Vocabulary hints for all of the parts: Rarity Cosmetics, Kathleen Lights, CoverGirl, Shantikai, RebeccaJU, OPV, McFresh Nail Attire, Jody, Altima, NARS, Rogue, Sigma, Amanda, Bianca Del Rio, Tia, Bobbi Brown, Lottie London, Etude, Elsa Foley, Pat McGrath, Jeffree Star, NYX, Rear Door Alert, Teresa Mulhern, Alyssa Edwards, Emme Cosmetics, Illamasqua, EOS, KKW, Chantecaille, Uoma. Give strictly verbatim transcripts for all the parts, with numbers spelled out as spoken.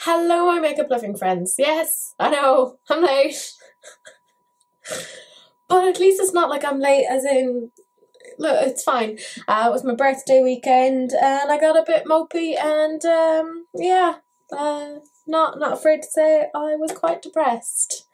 Hello, my makeup loving friends. Yes, I know, I'm late. But at least it's not like I'm late as in, look, it's fine. Uh, it was my birthday weekend and I got a bit mopey and um, yeah, uh, not, not afraid to say I was quite depressed.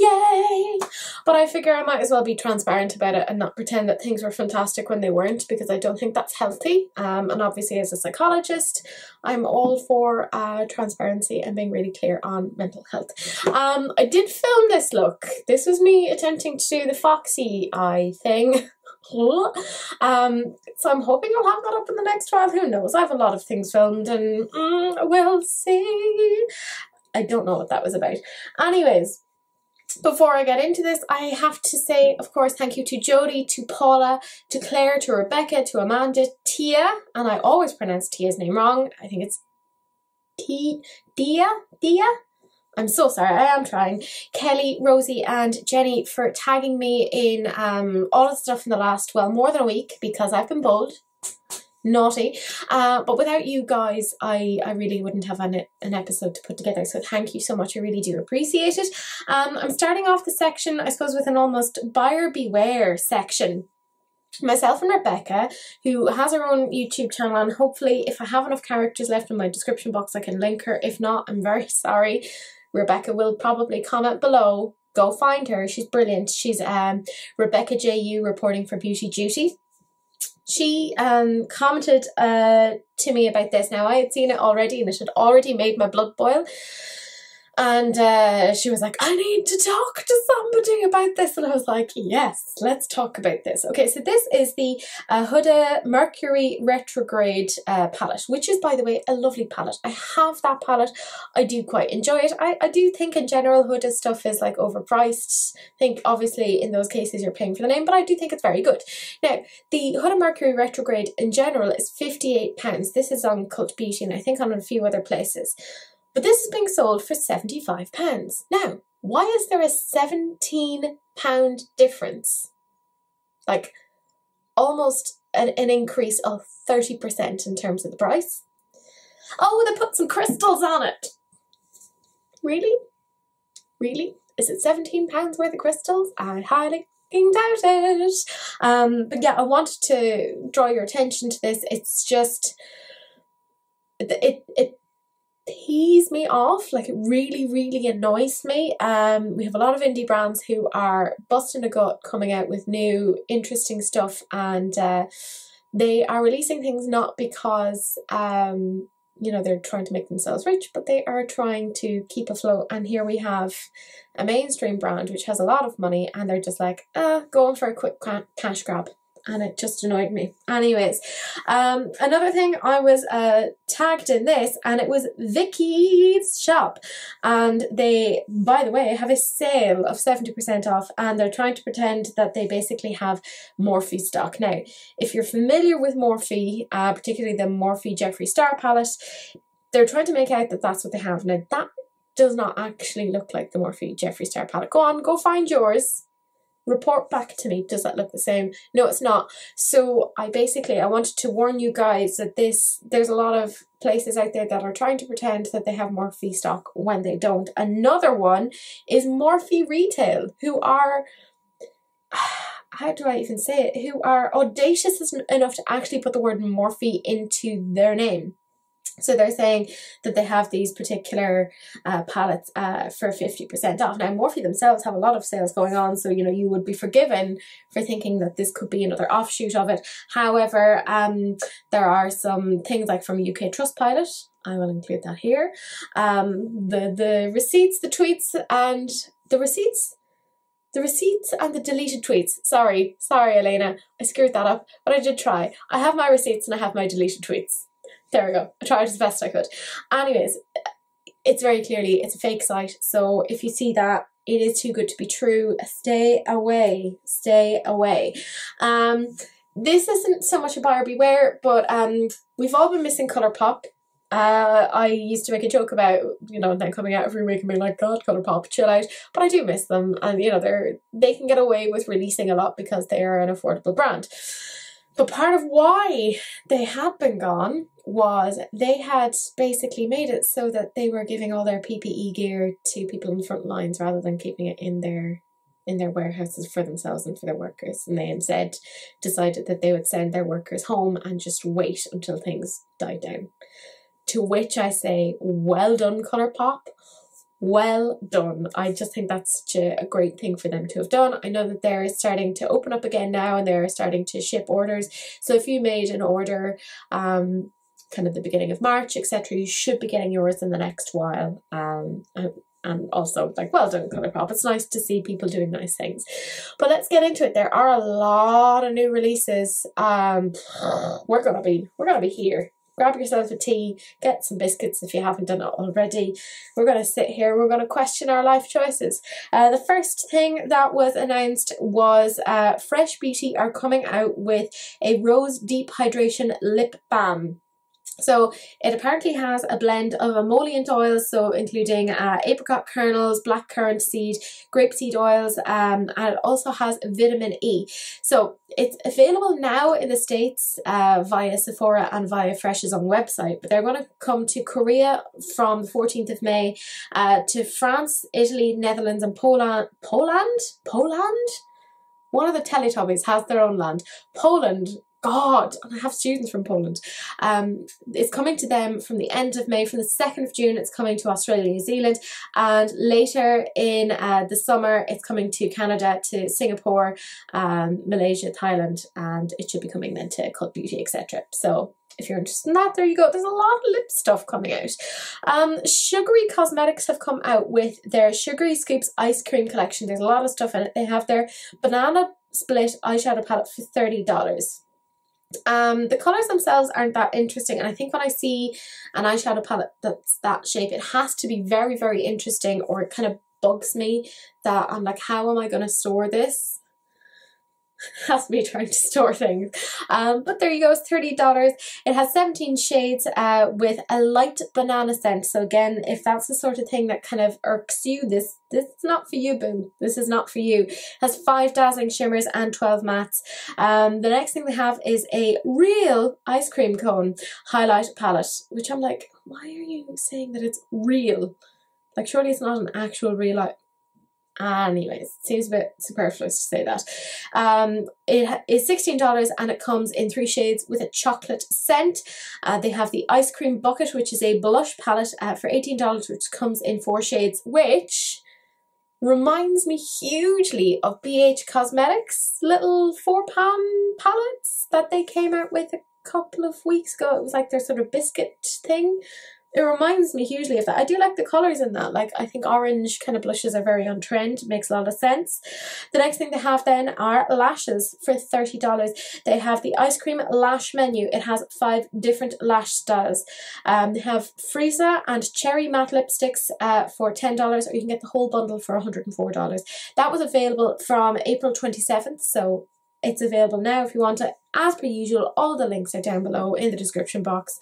Yay! But I figure I might as well be transparent about it and not pretend that things were fantastic when they weren't, because I don't think that's healthy. Um, and obviously as a psychologist, I'm all for uh, transparency and being really clear on mental health. Um, I did film this look. This was me attempting to do the foxy eye thing. um, so I'm hoping I'll have that up in the next while. Who knows? I have a lot of things filmed and mm, we'll see. I don't know what that was about. Anyways. Before I get into this, I have to say, of course, thank you to Jody, to Paula, to Claire, to Rebecca, to Amanda, Tia, and I always pronounce Tia's name wrong. I think it's T, Tia, Tia? I'm so sorry, I am trying. Kelly, Rosie, and Jenny for tagging me in um, all the stuff in the last, well, more than a week, because I've been bold. Naughty, uh, but without you guys I, I really wouldn't have an, an episode to put together, so thank you so much, I really do appreciate it. Um, I'm starting off the section I suppose with an almost buyer beware section. Myself and Rebecca, who has her own YouTube channel, and hopefully if I have enough characters left in my description box I can link her. If not, I'm very sorry. Rebecca will probably comment below, go find her, she's brilliant. She's um, RebeccaJU, reporting for Beauty Duty. She um, commented uh, to me about this. Now I had seen it already and it had already made my blood boil. And uh, she was like, I need to talk to somebody about this. And I was like, yes, let's talk about this. Okay, so this is the uh, Huda Mercury Retrograde uh, palette, which is, by the way, a lovely palette. I have that palette. I do quite enjoy it. I, I do think in general Huda stuff is like overpriced. I think obviously in those cases you're paying for the name, but I do think it's very good. Now, the Huda Mercury Retrograde in general is fifty-eight pounds. This is on Cult Beauty and I think on a few other places. But this is being sold for seventy-five pounds. Now, why is there a seventeen pound difference? Like almost an, an increase of thirty percent in terms of the price. Oh, they put some crystals on it. Really? Really? Is it seventeen pounds worth of crystals? I highly doubt it. Um, but yeah, I wanted to draw your attention to this. It's just, it, it, tease me off, like it really really annoys me. Um we have a lot of indie brands who are busting a gut coming out with new interesting stuff, and uh they are releasing things not because um you know they're trying to make themselves rich, but they are trying to keep afloat. And here we have a mainstream brand which has a lot of money and they're just like uh going for a quick cash grab, and it just annoyed me. Anyways, um, another thing, I was uh, tagged in this, and it was Vicky's shop, and they, by the way, have a sale of seventy percent off, and they're trying to pretend that they basically have Morphe stock. Now, if you're familiar with Morphe, uh, particularly the Morphe Jeffree Star palette, they're trying to make out that that's what they have. Now, that does not actually look like the Morphe Jeffree Star palette. Go on, go find yours. Report back to me, does that look the same? No, it's not. So I basically, I wanted to warn you guys that this, there's a lot of places out there that are trying to pretend that they have Morphe stock when they don't. Another one is Morphe Retail, who are, how do I even say it, who are audacious enough to actually put the word Morphe into their name. So they're saying that they have these particular uh, palettes uh, for fifty percent off. Now, Morphe themselves have a lot of sales going on, so, you know, you would be forgiven for thinking that this could be another offshoot of it. However, um, there are some things like from U K Trustpilot, I will include that here, um, the, the receipts, the tweets, and the receipts? The receipts and the deleted tweets. Sorry, sorry, Elena, I screwed that up, but I did try. I have my receipts and I have my deleted tweets. There we go. I tried as best I could. Anyways, it's very clearly, it's a fake site. So if you see that, it is too good to be true. Stay away. Stay away. Um, this isn't so much a buyer beware, but um, we've all been missing Colourpop. Uh, I used to make a joke about, you know, them coming out every week and being like, God, Colourpop, chill out. But I do miss them, and you know, they're they can get away with releasing a lot because they are an affordable brand. But part of why they had been gone was they had basically made it so that they were giving all their P P E gear to people in the front lines rather than keeping it in their in their warehouses for themselves and for their workers. And they instead decided that they would send their workers home and just wait until things died down. To which I say, well done, Colourpop. Well done. I just think that's such a, a great thing for them to have done. I know that they're starting to open up again now, and they're starting to ship orders. So if you made an order um, kind of the beginning of March, et cetera, you should be getting yours in the next while. Um, and, and also, like, well done, Colourpop. It's nice to see people doing nice things. But let's get into it. There are a lot of new releases. Um, we're gonna be, we're gonna be here. Grab yourselves a tea, get some biscuits if you haven't done it already. We're going to sit here, we're going to question our life choices. Uh, the first thing that was announced was uh, Fresh Beauty are coming out with a Rose Deep Hydration Lip Balm. So it apparently has a blend of emollient oils, so including uh, apricot kernels, blackcurrant seed, grapeseed oils, um, and it also has vitamin E. So it's available now in the States uh, via Sephora and via Fresh's own website, but they're going to come to Korea from the fourteenth of May, uh, to France, Italy, Netherlands, and Poland. Poland? Poland? One of the Teletubbies has their own land. Poland. God, and I have students from Poland. Um, it's coming to them from the end of May. From the second of June, it's coming to Australia, New Zealand, and later in uh, the summer, it's coming to Canada, to Singapore, um, Malaysia, Thailand, and it should be coming then to Cult Beauty, et cetera. So if you're interested in that, there you go. There's a lot of lip stuff coming out. Um, Sugary Cosmetics have come out with their Sugary Scoops ice cream collection. There's a lot of stuff in it. They have their banana split eyeshadow palette for thirty dollars. Um, the colours themselves aren't that interesting, and I think when I see an eyeshadow palette that's that shape, it has to be very, very interesting, or it kind of bugs me that I'm like, how am I going to store this? That's me trying to store things. Um, but there you go, it's thirty dollars. It has seventeen shades uh, with a light banana scent. So again, if that's the sort of thing that kind of irks you, this this is not for you, boo. This is not for you. It has five dazzling shimmers and twelve mattes. Um, the next thing they have is a real ice cream cone highlight palette, which I'm like, why are you saying that it's real? Like, surely it's not an actual real ice. Anyways, it seems a bit superfluous to say that. Um, it is sixteen dollars, and it comes in three shades with a chocolate scent. Uh, they have the Ice Cream Bucket, which is a blush palette uh, for eighteen dollars, which comes in four shades, which reminds me hugely of B H Cosmetics' little four-pan palettes that they came out with a couple of weeks ago. It was like their sort of biscuit thing. It reminds me hugely of that. I do like the colours in that. Like, I think orange kind of blushes are very on trend. Makes a lot of sense. The next thing they have then are lashes for thirty dollars. They have the Ice Cream Lash Menu. It has five different lash styles. Um, they have Freeza and Cherry Matte Lipsticks uh, for ten dollars, or you can get the whole bundle for one hundred and four dollars. That was available from April twenty-seventh, so it's available now if you want it. As per usual, all the links are down below in the description box.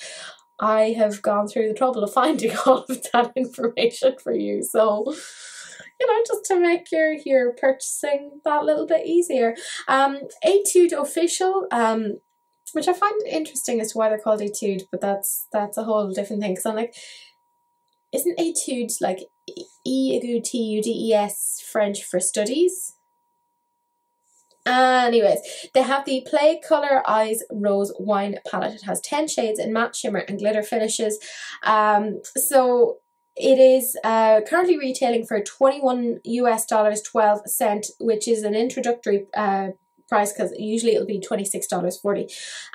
I have gone through the trouble of finding all of that information for you, so you know, just to make your, your purchasing that little bit easier. Um, Etude Official, um, which I find interesting as to why they're called Etude, but that's that's a whole different thing, because I'm like, isn't Etude like E T U D E S French for studies? Anyways, they have the Play Colour Eyes Rose Wine Palette. It has ten shades in matte, shimmer and glitter finishes. Um, so it is uh, currently retailing for twenty-one US dollars twelve cent, which is an introductory uh, price, because usually it'll be twenty-six dollars forty.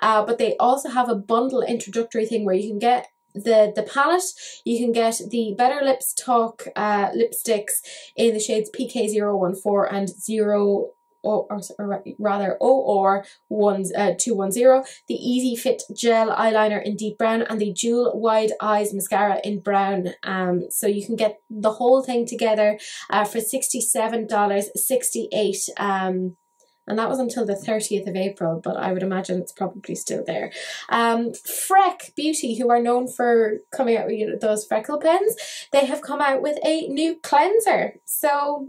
Uh, but they also have a bundle introductory thing where you can get the the palette, you can get the Better Lips Talk uh, lipsticks in the shades P K zero one four and zero. Or, or, or rather O R one two one zero, the Easy Fit Gel Eyeliner in Deep Brown, and the Jewel Wide Eyes Mascara in Brown. Um, so you can get the whole thing together uh, for sixty-seven dollars sixty-eight. Um, and that was until the thirtieth of April, but I would imagine it's probably still there. Um, Freck Beauty, who are known for coming out with, you know, those freckle pens, they have come out with a new cleanser. So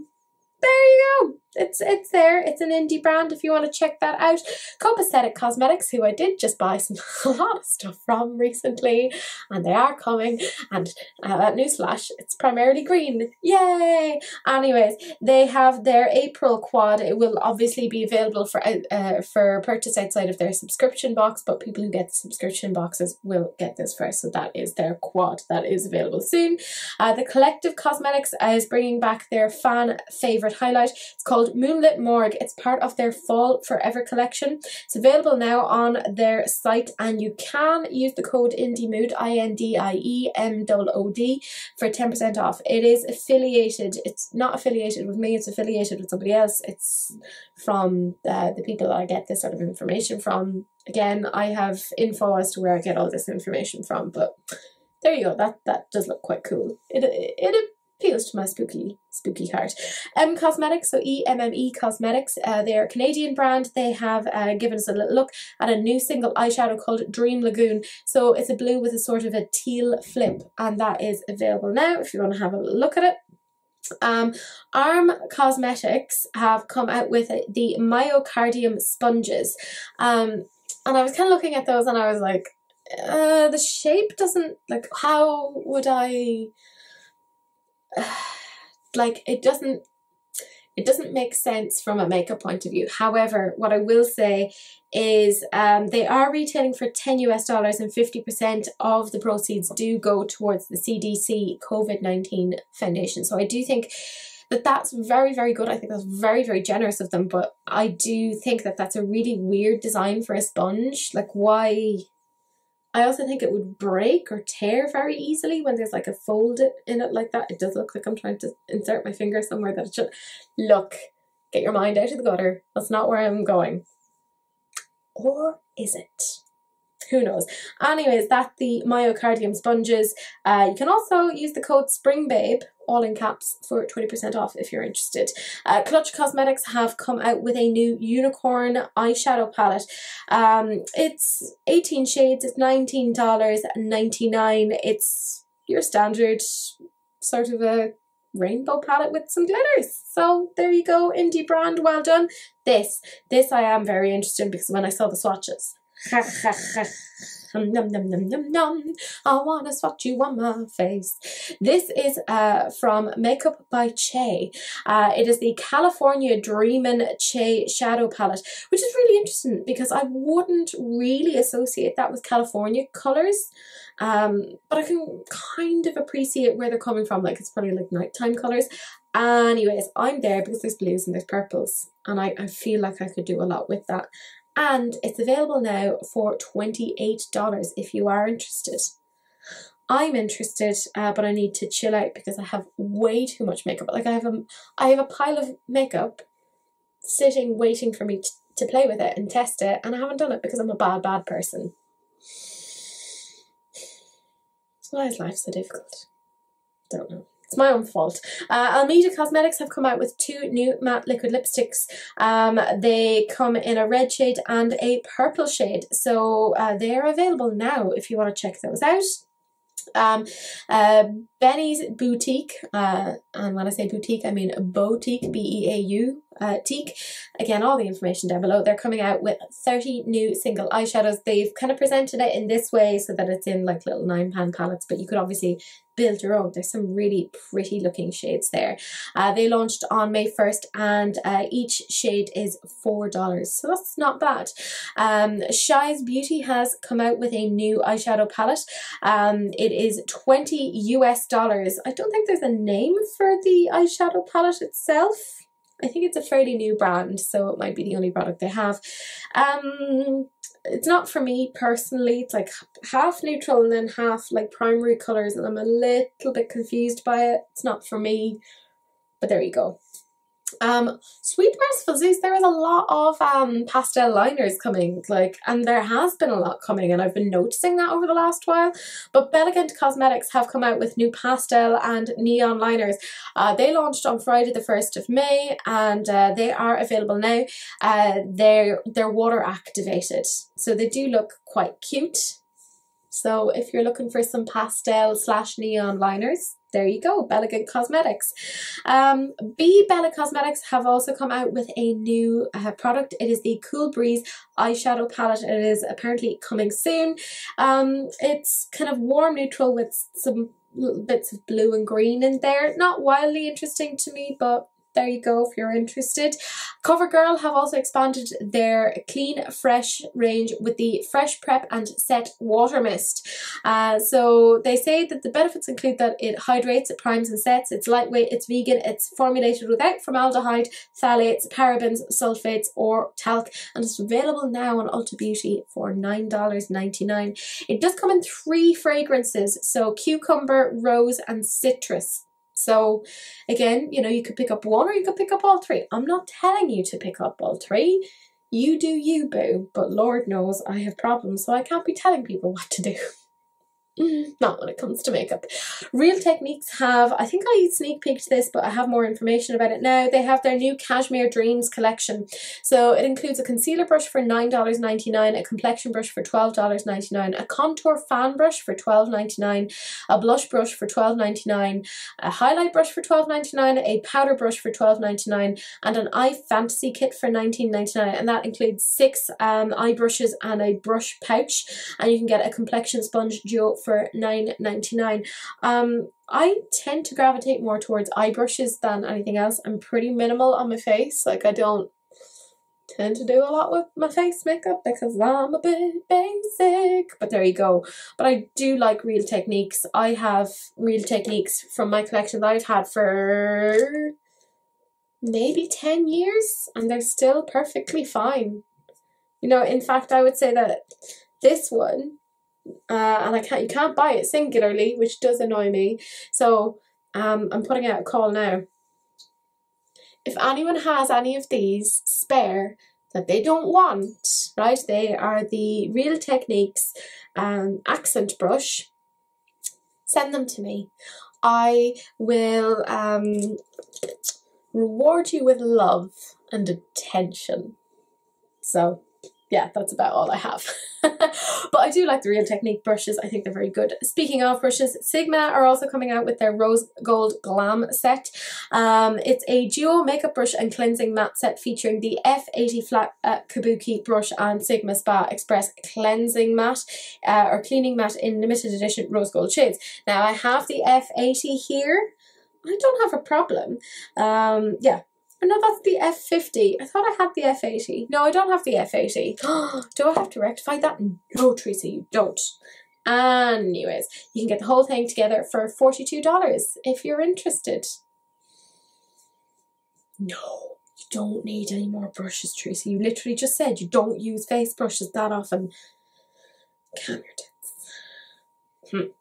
there you go. It's it's there. It's an indie brand if you want to check that out. Copacetic Cosmetics, who I did just buy some a lot of stuff from recently, and they are coming. And uh, newsflash, it's primarily green. Yay! Anyways, they have their April quad. It will obviously be available for uh, for purchase outside of their subscription box, but people who get the subscription boxes will get this first. So that is their quad that is available soon. Uh, the Collective Cosmetics is bringing back their fan favorite highlight. It's called Moonlit Morgue. It's part of their Fall Forever collection. It's available now on their site, and you can use the code IndieMood, I N D I E M O O D, for ten percent off. It is affiliated. It's not affiliated with me, it's affiliated with somebody else. It's from uh, the people that I get this sort of information from. Again, I have info as to where I get all this information from, but there you go. That that does look quite cool. It it, it appeals to my spooky spooky heart. M Cosmetics, so E M M E Cosmetics, uh, they are a Canadian brand. They have uh, given us a little look at a new single eyeshadow called Dream Lagoon. So it's a blue with a sort of a teal flip, and that is available now if you want to have a look at it. Um, Arm Cosmetics have come out with the myocardium sponges, um, and I was kind of looking at those and I was like, uh, the shape doesn't, like, how would I... like it doesn't it doesn't make sense from a makeup point of view. However, what I will say is um, they are retailing for ten US dollars, and fifty percent of the proceeds do go towards the C D C COVID nineteen Foundation. So I do think that that's very, very good. I think that's very, very generous of them, but I do think that that's a really weird design for a sponge. Like, why? I also think it would break or tear very easily when there's like a fold in it like that. It does look like I'm trying to insert my finger somewhere that it should. Look, get your mind out of the gutter. That's not where I'm going. Or is it? Who knows? Anyways, that's the myocardium sponges. Uh, you can also use the code SPRINGBABE, all in caps, for twenty percent off if you're interested. Uh, Clutch Cosmetics have come out with a new unicorn eyeshadow palette. Um, it's eighteen shades. It's nineteen ninety-nine. It's your standard sort of a rainbow palette with some glitters. So there you go, indie brand, well done. This, this I am very interested in, because when I saw the swatches, nom, nom, nom, nom, nom. I want to swatch you on my face. This is uh, from Makeup by Che. Uh, it is the California Dreamin' Che Shadow Palette, which is really interesting because I wouldn't really associate that with California colours, um, but I can kind of appreciate where they're coming from. Like, it's probably like nighttime colours. Anyways, I'm there because there's blues and there's purples, and I, I feel like I could do a lot with that. And it's available now for twenty-eight dollars if you are interested. I'm interested, uh, but I need to chill out because I have way too much makeup. Like, I have a, I have a pile of makeup sitting waiting for me t to play with it and test it, and I haven't done it because I'm a bad, bad person. Why is life so difficult? Don't know. It's my own fault. Uh, Almeida Cosmetics have come out with two new matte liquid lipsticks. Um, they come in a red shade and a purple shade. So uh, they are available now if you want to check those out. Um, uh, Benny's Boutique, uh, and when I say boutique, I mean boutique, B E A U, uh, teak. Again, all the information down below. They're coming out with thirty new single eyeshadows. They've kind of presented it in this way so that it's in like little nine pan palettes, but you could obviously build your own. There's some really pretty looking shades there. Uh, they launched on May first, and uh, each shade is four dollars, so that's not bad. Um, Shy's Beauty has come out with a new eyeshadow palette. Um, it is twenty US dollars. I don't think there's a name for the eyeshadow palette itself. I think it's a fairly new brand, so it might be the only product they have. Um, it's not for me personally. It's like half neutral and then half like primary colours, and I'm a little bit confused by it. It's not for me, but there you go. Um, sweet merciful Zeus, there is a lot of um, pastel liners coming, like, and there has been a lot coming, and I've been noticing that over the last while. But B'Ellegant Cosmetics have come out with new pastel and neon liners. Uh, they launched on Friday the first of May, and uh, they are available now. Uh, they're, they're water activated, so they do look quite cute. So if you're looking for some pastel slash neon liners, there you go, B'Ellegant Cosmetics. Um, B'Ellegant Cosmetics have also come out with a new uh, product. It is the Cool Breeze eyeshadow palette. It is apparently coming soon. Um, it's kind of warm neutral with some little bits of blue and green in there. Not wildly interesting to me, but there you go if you're interested. CoverGirl have also expanded their Clean Fresh range with the Fresh Prep and Set Water Mist. Uh, so they say that the benefits include that it hydrates, it primes and sets, it's lightweight, it's vegan, it's formulated without formaldehyde, phthalates, parabens, sulfates or talc, and it's available now on Ulta Beauty for nine ninety-nine. It does come in three fragrances, so cucumber, rose and citrus. So again, you know, you could pick up one or you could pick up all three. I'm not telling you to pick up all three. You do you, boo. But Lord knows I have problems, so I can't be telling people what to do. Not when it comes to makeup. Real Techniques have, I think I sneak peeked this, but I have more information about it now. They have their new Cashmere Dreams collection. So it includes a concealer brush for nine ninety-nine, a complexion brush for twelve ninety-nine, a contour fan brush for twelve ninety-nine, a blush brush for twelve ninety-nine, a highlight brush for twelve ninety-nine, a powder brush for twelve ninety-nine, and an eye fantasy kit for nineteen ninety-nine. And that includes six um, eye brushes and a brush pouch. And you can get a complexion sponge duo for nine ninety-nine. Um, I tend to gravitate more towards eye brushes than anything else. I'm pretty minimal on my face. Like, I don't tend to do a lot with my face makeup because I'm a bit basic. But there you go. But I do like Real Techniques. I have Real Techniques from my collection that I've had for maybe ten years, and they're still perfectly fine. You know, in fact, I would say that this one, Uh, and I can't, you can't buy it singularly, which does annoy me. So um, I'm putting out a call now. If anyone has any of these spare that they don't want, right? They are the Real Techniques um, accent brush. Send them to me. I will um, reward you with love and attention. So yeah, that's about all I have. But I do like the Real Technique brushes. I think they're very good. Speaking of brushes, Sigma are also coming out with their Rose Gold Glam set. Um, it's a duo makeup brush and cleansing matte set featuring the F eighty Flat uh, Kabuki brush and Sigma Spa Express Cleansing Matte uh, or Cleaning Matte in limited edition Rose Gold shades. Now I have the F eighty here. I don't have a problem. Um, yeah. No, that's the F fifty. I thought I had the F eighty. No, I don't have the F eighty. Do I have to rectify that? No, Teresa, you don't. Anyways, you can get the whole thing together for forty-two dollars if you're interested. No, you don't need any more brushes, Teresa. You literally just said you don't use face brushes that often. Camera tips. Hmm.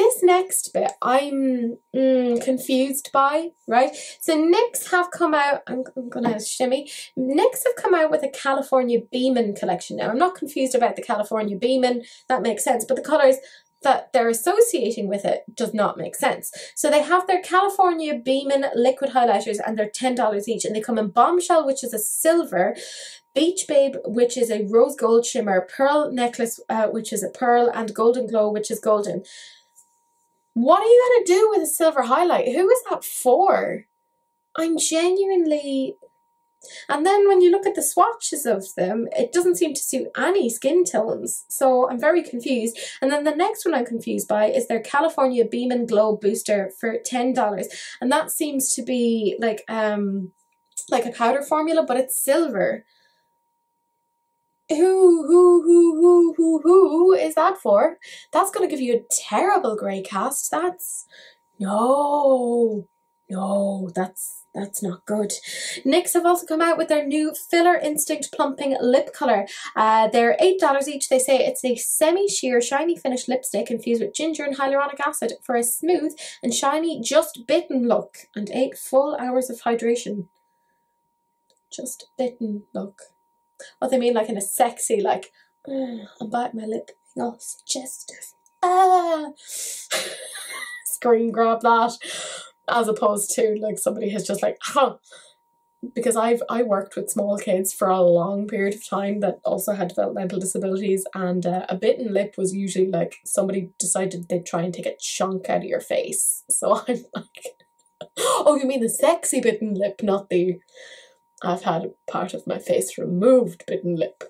This next bit I'm mm, confused by, right? So N Y X have come out, I'm, I'm gonna shimmy, N Y X have come out with a California Beeman collection. Now I'm not confused about the California Beeman, that makes sense, but the colours that they're associating with it does not make sense. So they have their California Beeman liquid highlighters and they're ten dollars each, and they come in Bombshell, which is a silver, Beach Babe, which is a rose gold shimmer, Pearl Necklace, uh, which is a pearl, and Golden Glow, which is golden. What are you going to do with a silver highlight? Who is that for? I'm genuinely... And then when you look at the swatches of them, it doesn't seem to suit any skin tones. So I'm very confused. And then the next one I'm confused by is their California Beam and Glow Booster for ten dollars. And that seems to be like, um, like a powder formula, but it's silver. Who, who, who, who, who, who is that for? That's going to give you a terrible grey cast. That's, no, no, that's, that's not good. N Y X have also come out with their new Filler Instinct Plumping Lip Colour. Uh, they're eight dollars each. They say it's a semi-sheer, shiny finish lipstick infused with ginger and hyaluronic acid for a smooth and shiny, just bitten look and eight full hours of hydration. just bitten look. What they mean, like in a sexy, like, mm, I'm biting my lip, oh, suggestive, ah, screen grab that, as opposed to like somebody who's just like, huh. Because I've I worked with small kids for a long period of time that also had developmental disabilities, and uh, a bitten lip was usually like somebody decided they'd try and take a chunk out of your face. So I'm like, oh, you mean the sexy bitten lip, not the I've had part of my face removed bitten lip.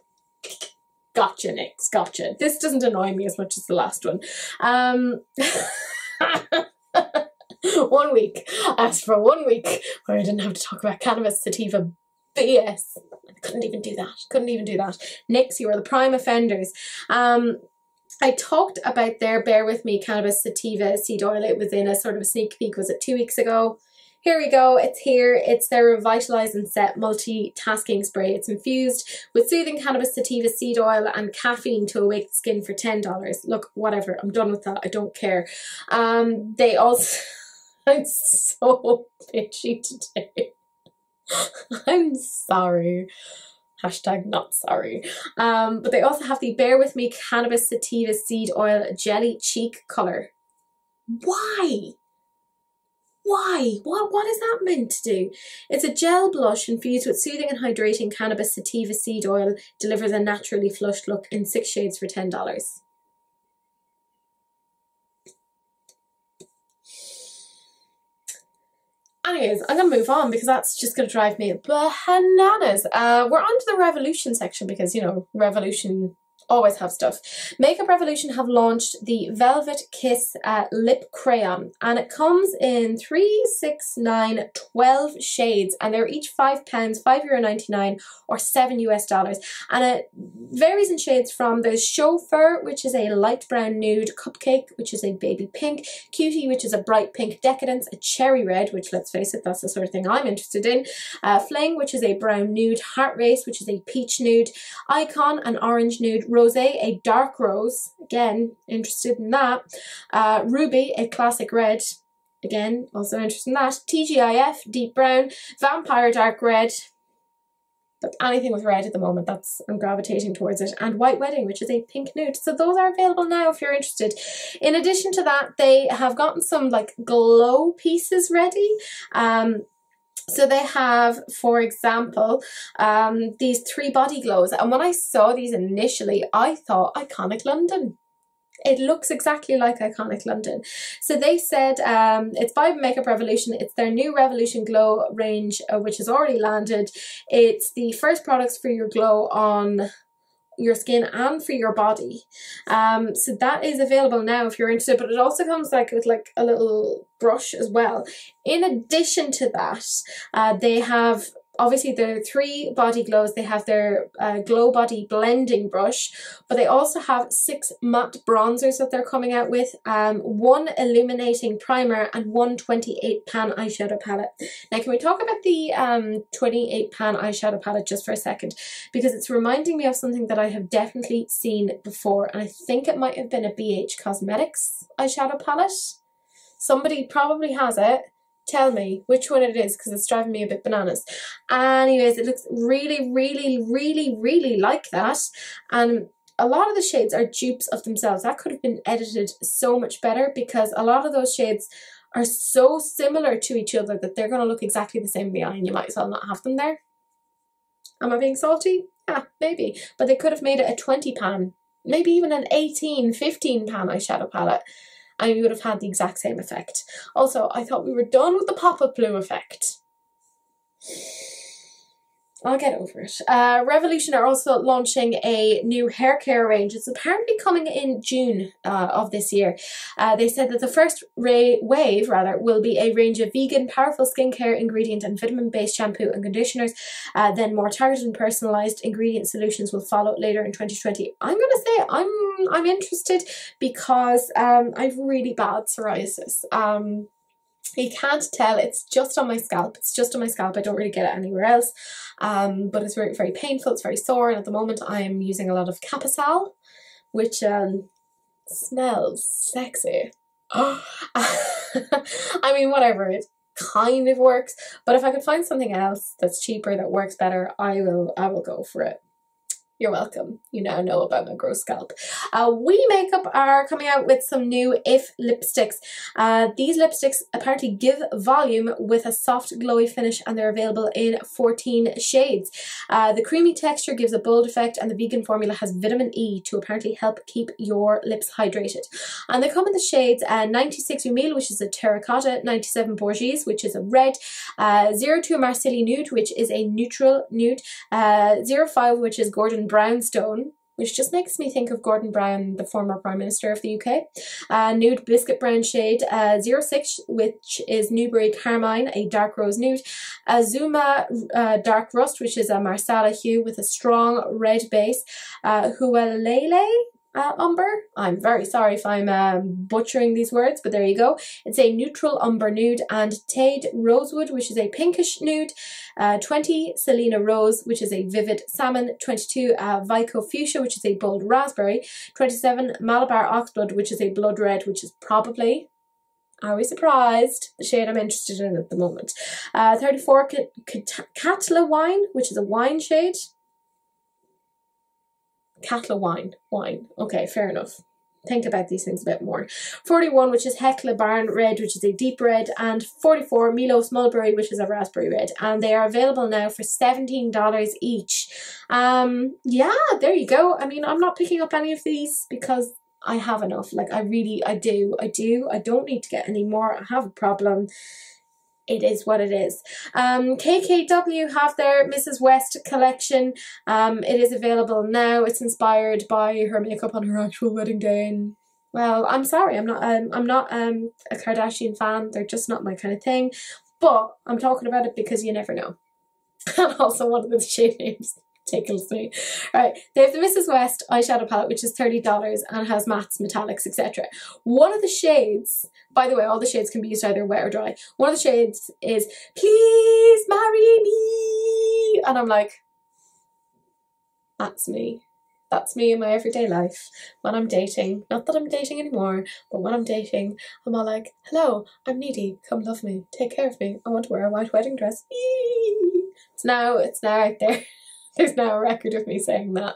Gotcha, N Y X, gotcha. This doesn't annoy me as much as the last one. Um... One week. I asked for one week where I didn't have to talk about cannabis sativa B S. I couldn't even do that. Couldn't even do that. N Y X, you are the prime offenders. Um, I talked about their Bear With Me Cannabis Sativa Seed Oil. It was in a sort of a sneak peek. Was it two weeks ago? Here we go. It's here. It's their Revitalize and Set Multitasking Spray. It's infused with soothing cannabis sativa seed oil and caffeine to awake the skin for ten dollars. Look, whatever. I'm done with that. I don't care. Um, they also... I'm so bitchy today. I'm sorry. Hashtag not sorry. Um, but they also have the Bear With Me Cannabis Sativa Seed Oil Jelly Cheek Colour. Why? Why? What, what is that meant to do? It's a gel blush infused with soothing and hydrating cannabis sativa seed oil. Delivers a naturally flushed look in six shades for ten dollars. Anyways, I'm going to move on because that's just going to drive me bananas. Uh, we're on to the Revolution section because, you know, Revolution always have stuff. Makeup Revolution have launched the Velvet Kiss uh, Lip Crayon, and it comes in three, six, nine, twelve shades, and they're each five pounds, five euro ninety-nine or seven U S dollars. And it varies in shades from there's Chauffeur, which is a light brown nude, Cupcake, which is a baby pink, Cutie, which is a bright pink, Decadence, a cherry red, which let's face it, that's the sort of thing I'm interested in, uh, Fling, which is a brown nude, Heart Race, which is a peach nude, Icon, an orange nude, Rosé, a dark rose, again, interested in that. Uh, Ruby, a classic red, again, also interested in that. T G I F, deep brown. Vampire, dark red. But anything with red at the moment, that's I'm gravitating towards it. And White Wedding, which is a pink nude. So those are available now if you're interested. In addition to that, they have gotten some like glow pieces ready. Um, So they have, for example, um, these three body glows. And when I saw these initially, I thought Iconic London. It looks exactly like Iconic London. So they said um, it's by Makeup Revolution. It's their new Revolution Glow range, uh, which has already landed. It's the first products for your glow on your skin and for your body. Um, so that is available now if you're interested, but it also comes like with like a little brush as well. In addition to that, uh, they have obviously their three body glows. They have their uh, glow body blending brush, but they also have six matte bronzers that they're coming out with, um, one illuminating primer and one twenty-eight pan eyeshadow palette. Now, can we talk about the um, twenty-eight pan eyeshadow palette just for a second? Because it's reminding me of something that I have definitely seen before, and I think it might have been a B H Cosmetics eyeshadow palette. Somebody probably has it. Tell me which one it is because it's driving me a bit bananas. Anyways, it looks really, really, really, really like that. And a lot of the shades are dupes of themselves. That could have been edited so much better because a lot of those shades are so similar to each other that they're going to look exactly the same in the eye and you might as well not have them there. Am I being salty? Yeah, maybe. But they could have made it a twenty pan, maybe even an eighteen, fifteen pan eyeshadow palette. And we would have had the exact same effect. Also, I thought we were done with the pop-up bloom effect. I'll get over it. Uh, Revolution are also launching a new hair care range. It's apparently coming in June uh, of this year. Uh, they said that the first ray wave rather will be a range of vegan, powerful skincare ingredient and vitamin-based shampoo and conditioners. Uh, then more targeted and personalised ingredient solutions will follow later in twenty twenty. I'm going to say I'm I'm interested because um, I've really bad psoriasis. Um, You can't tell, it's just on my scalp, it's just on my scalp, I don't really get it anywhere else, um, but it's very, very painful, it's very sore, and at the moment I'm using a lot of Capasal, which um, smells sexy. I mean, whatever, it kind of works, but if I could find something else that's cheaper, that works better, I will, I will go for it. You're welcome. You now know about my gross scalp. Uh, We Makeup are coming out with some new If lipsticks. Uh, these lipsticks apparently give volume with a soft glowy finish, and they're available in fourteen shades. Uh, the creamy texture gives a bold effect, and the vegan formula has vitamin E to apparently help keep your lips hydrated. And they come in the shades uh, ninety-six Umil, which is a terracotta, ninety-seven Borghese, which is a red, uh, zero two Marseille Nude, which is a neutral nude, uh, zero five, which is Gordon Brownstone, which just makes me think of Gordon Brown, the former Prime Minister of the U K. Uh, nude Biscuit Brown shade, uh, zero six, which is Newberry Carmine, a dark rose nude. Azuma uh, Dark Rust, which is a Marsala hue with a strong red base. Uh, Hualele uh, Umber, I'm very sorry if I'm um, butchering these words, but there you go. It's a neutral umber nude. And Tade Rosewood, which is a pinkish nude. Uh, twenty Selena Rose, which is a vivid salmon. twenty-two uh, Vico Fuchsia, which is a bold raspberry. twenty-seven Malabar Oxblood, which is a blood red, which is probably, are we surprised, the shade I'm interested in at the moment. Uh, thirty-four Catla Wine, which is a wine shade. Catla wine, wine. Okay, fair enough. Think about these things a bit more. forty-one, which is Hecla Barn Red, which is a deep red, and forty-four Milos Mulberry, which is a raspberry red, and they are available now for seventeen dollars each. Um, yeah, there you go. I mean, I'm not picking up any of these because I have enough. Like, I really, I do, I do. I don't need to get any more. I have a problem. It is what it is. Um, K K W have their Missus West collection. Um, it is available now. It's inspired by her makeup on her actual wedding day. And, well, I'm sorry, I'm not. Um, I'm not um, a Kardashian fan. They're just not my kind of thing. But I'm talking about it because you never know. And also, one of the shade names tickles me. Alright, they have the Missus West eyeshadow palette, which is thirty dollars and has mattes, metallics, et cetera. One of the shades, by the way, all the shades can be used either wet or dry. One of the shades is "Please Marry Me," and I'm like, that's me. That's me in my everyday life when I'm dating. Not that I'm dating anymore, but when I'm dating, I'm all like, hello, I'm needy, come love me, take care of me, I want to wear a white wedding dress. It's now, it's now out there. There's now a record of me saying that.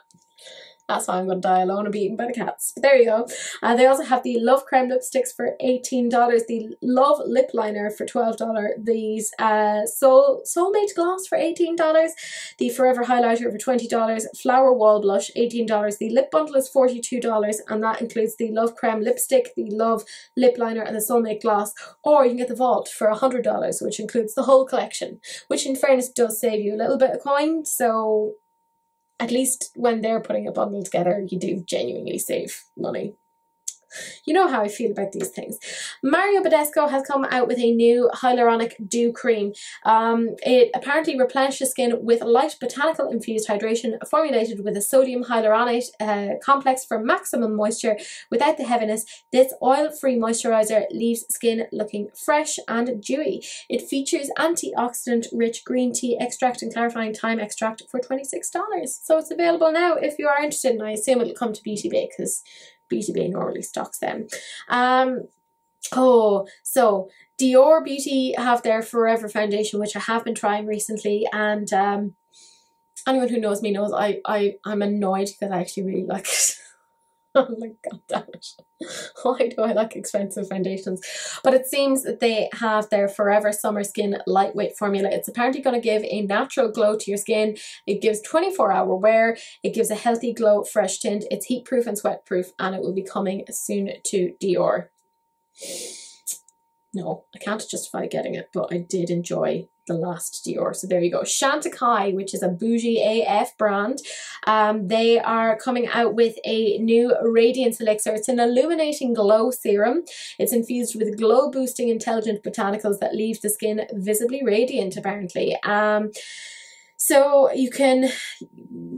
That's why I'm going to die alone and be eaten by the cats. But there you go. Uh, they also have the Love Creme lipsticks for eighteen dollars, the Love Lip Liner for twelve dollars, the uh, Soul, Soulmate Gloss for eighteen dollars, the Forever Highlighter for twenty dollars, Flower Wall Blush, eighteen dollars, the Lip Bundle is forty-two dollars, and that includes the Love Creme lipstick, the Love Lip Liner, and the Soulmate Gloss. Or you can get the Vault for one hundred dollars, which includes the whole collection, which in fairness does save you a little bit of coin, so at least when they're putting a bundle together, you do genuinely save money. You know how I feel about these things. Mario Badescu has come out with a new hyaluronic dew cream. Um, it apparently replenishes skin with light botanical infused hydration, formulated with a sodium hyaluronate uh, complex for maximum moisture without the heaviness. This oil-free moisturizer leaves skin looking fresh and dewy. It features antioxidant-rich green tea extract and clarifying thyme extract for twenty-six dollars. So it's available now if you are interested, and I assume it'll come to Beauty Bay because Beauty Bay normally stocks them. Um, oh, so Dior Beauty have their Forever Foundation, which I have been trying recently, and um, anyone who knows me knows I, I, I'm annoyed because I actually really like it. I'm like, god damn it, why do I like expensive foundations? But it seems that they have their Forever Summer Skin Lightweight Formula. It's apparently going to give a natural glow to your skin. It gives twenty-four hour wear. It gives a healthy glow, fresh tint. It's heat proof and sweat proof, and it will be coming soon to Dior. No, I can't justify getting it, but I did enjoy the last Dior, so there you go. Chantecaille, which is a bougie A F brand, um, they are coming out with a new Radiance Elixir. It's an illuminating glow serum. It's infused with glow boosting intelligent botanicals that leaves the skin visibly radiant, apparently. Um, so you can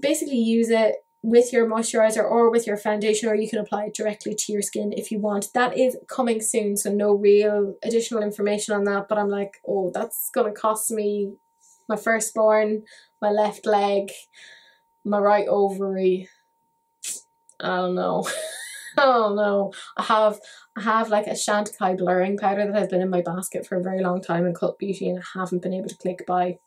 basically use it with your moisturizer or with your foundation, or you can apply it directly to your skin if you want. That is coming soon, so no real additional information on that, but I'm like, oh, that's gonna cost me my firstborn, my left leg, my right ovary. I don't know. Oh no, I have I have like a Shantikai blurring powder that has been in my basket for a very long time in Cult Beauty, and I haven't been able to click buy.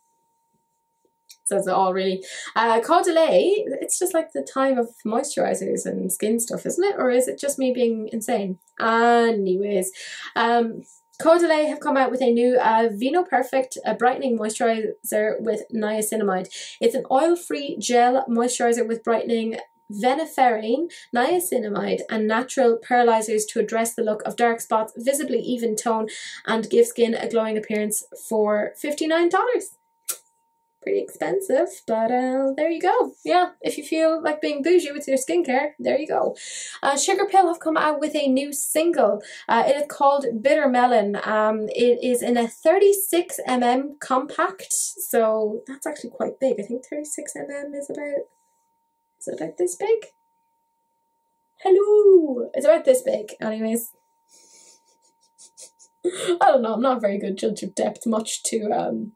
Says it all, really. Uh, Caudalie, it's just like the time of moisturisers and skin stuff, isn't it? Or is it just me being insane? Anyways, um, Caudalie have come out with a new uh, Vino Perfect uh, Brightening Moisturiser with Niacinamide. It's an oil-free gel moisturiser with brightening venoferine, niacinamide and natural pearlizers to address the look of dark spots, visibly even tone, and give skin a glowing appearance for fifty-nine dollars. Pretty expensive, but uh, there you go. Yeah, if you feel like being bougie with your skincare, there you go. Uh, Sugar Pill have come out with a new single. Uh, it is called Bitter Melon. Um, it is in a thirty-six millimeter compact, so that's actually quite big. I think thirty-six millimeter is about... Is it about this big? Hello! It's about this big. Anyways. I don't know, I'm not a very good judge of depth, much to um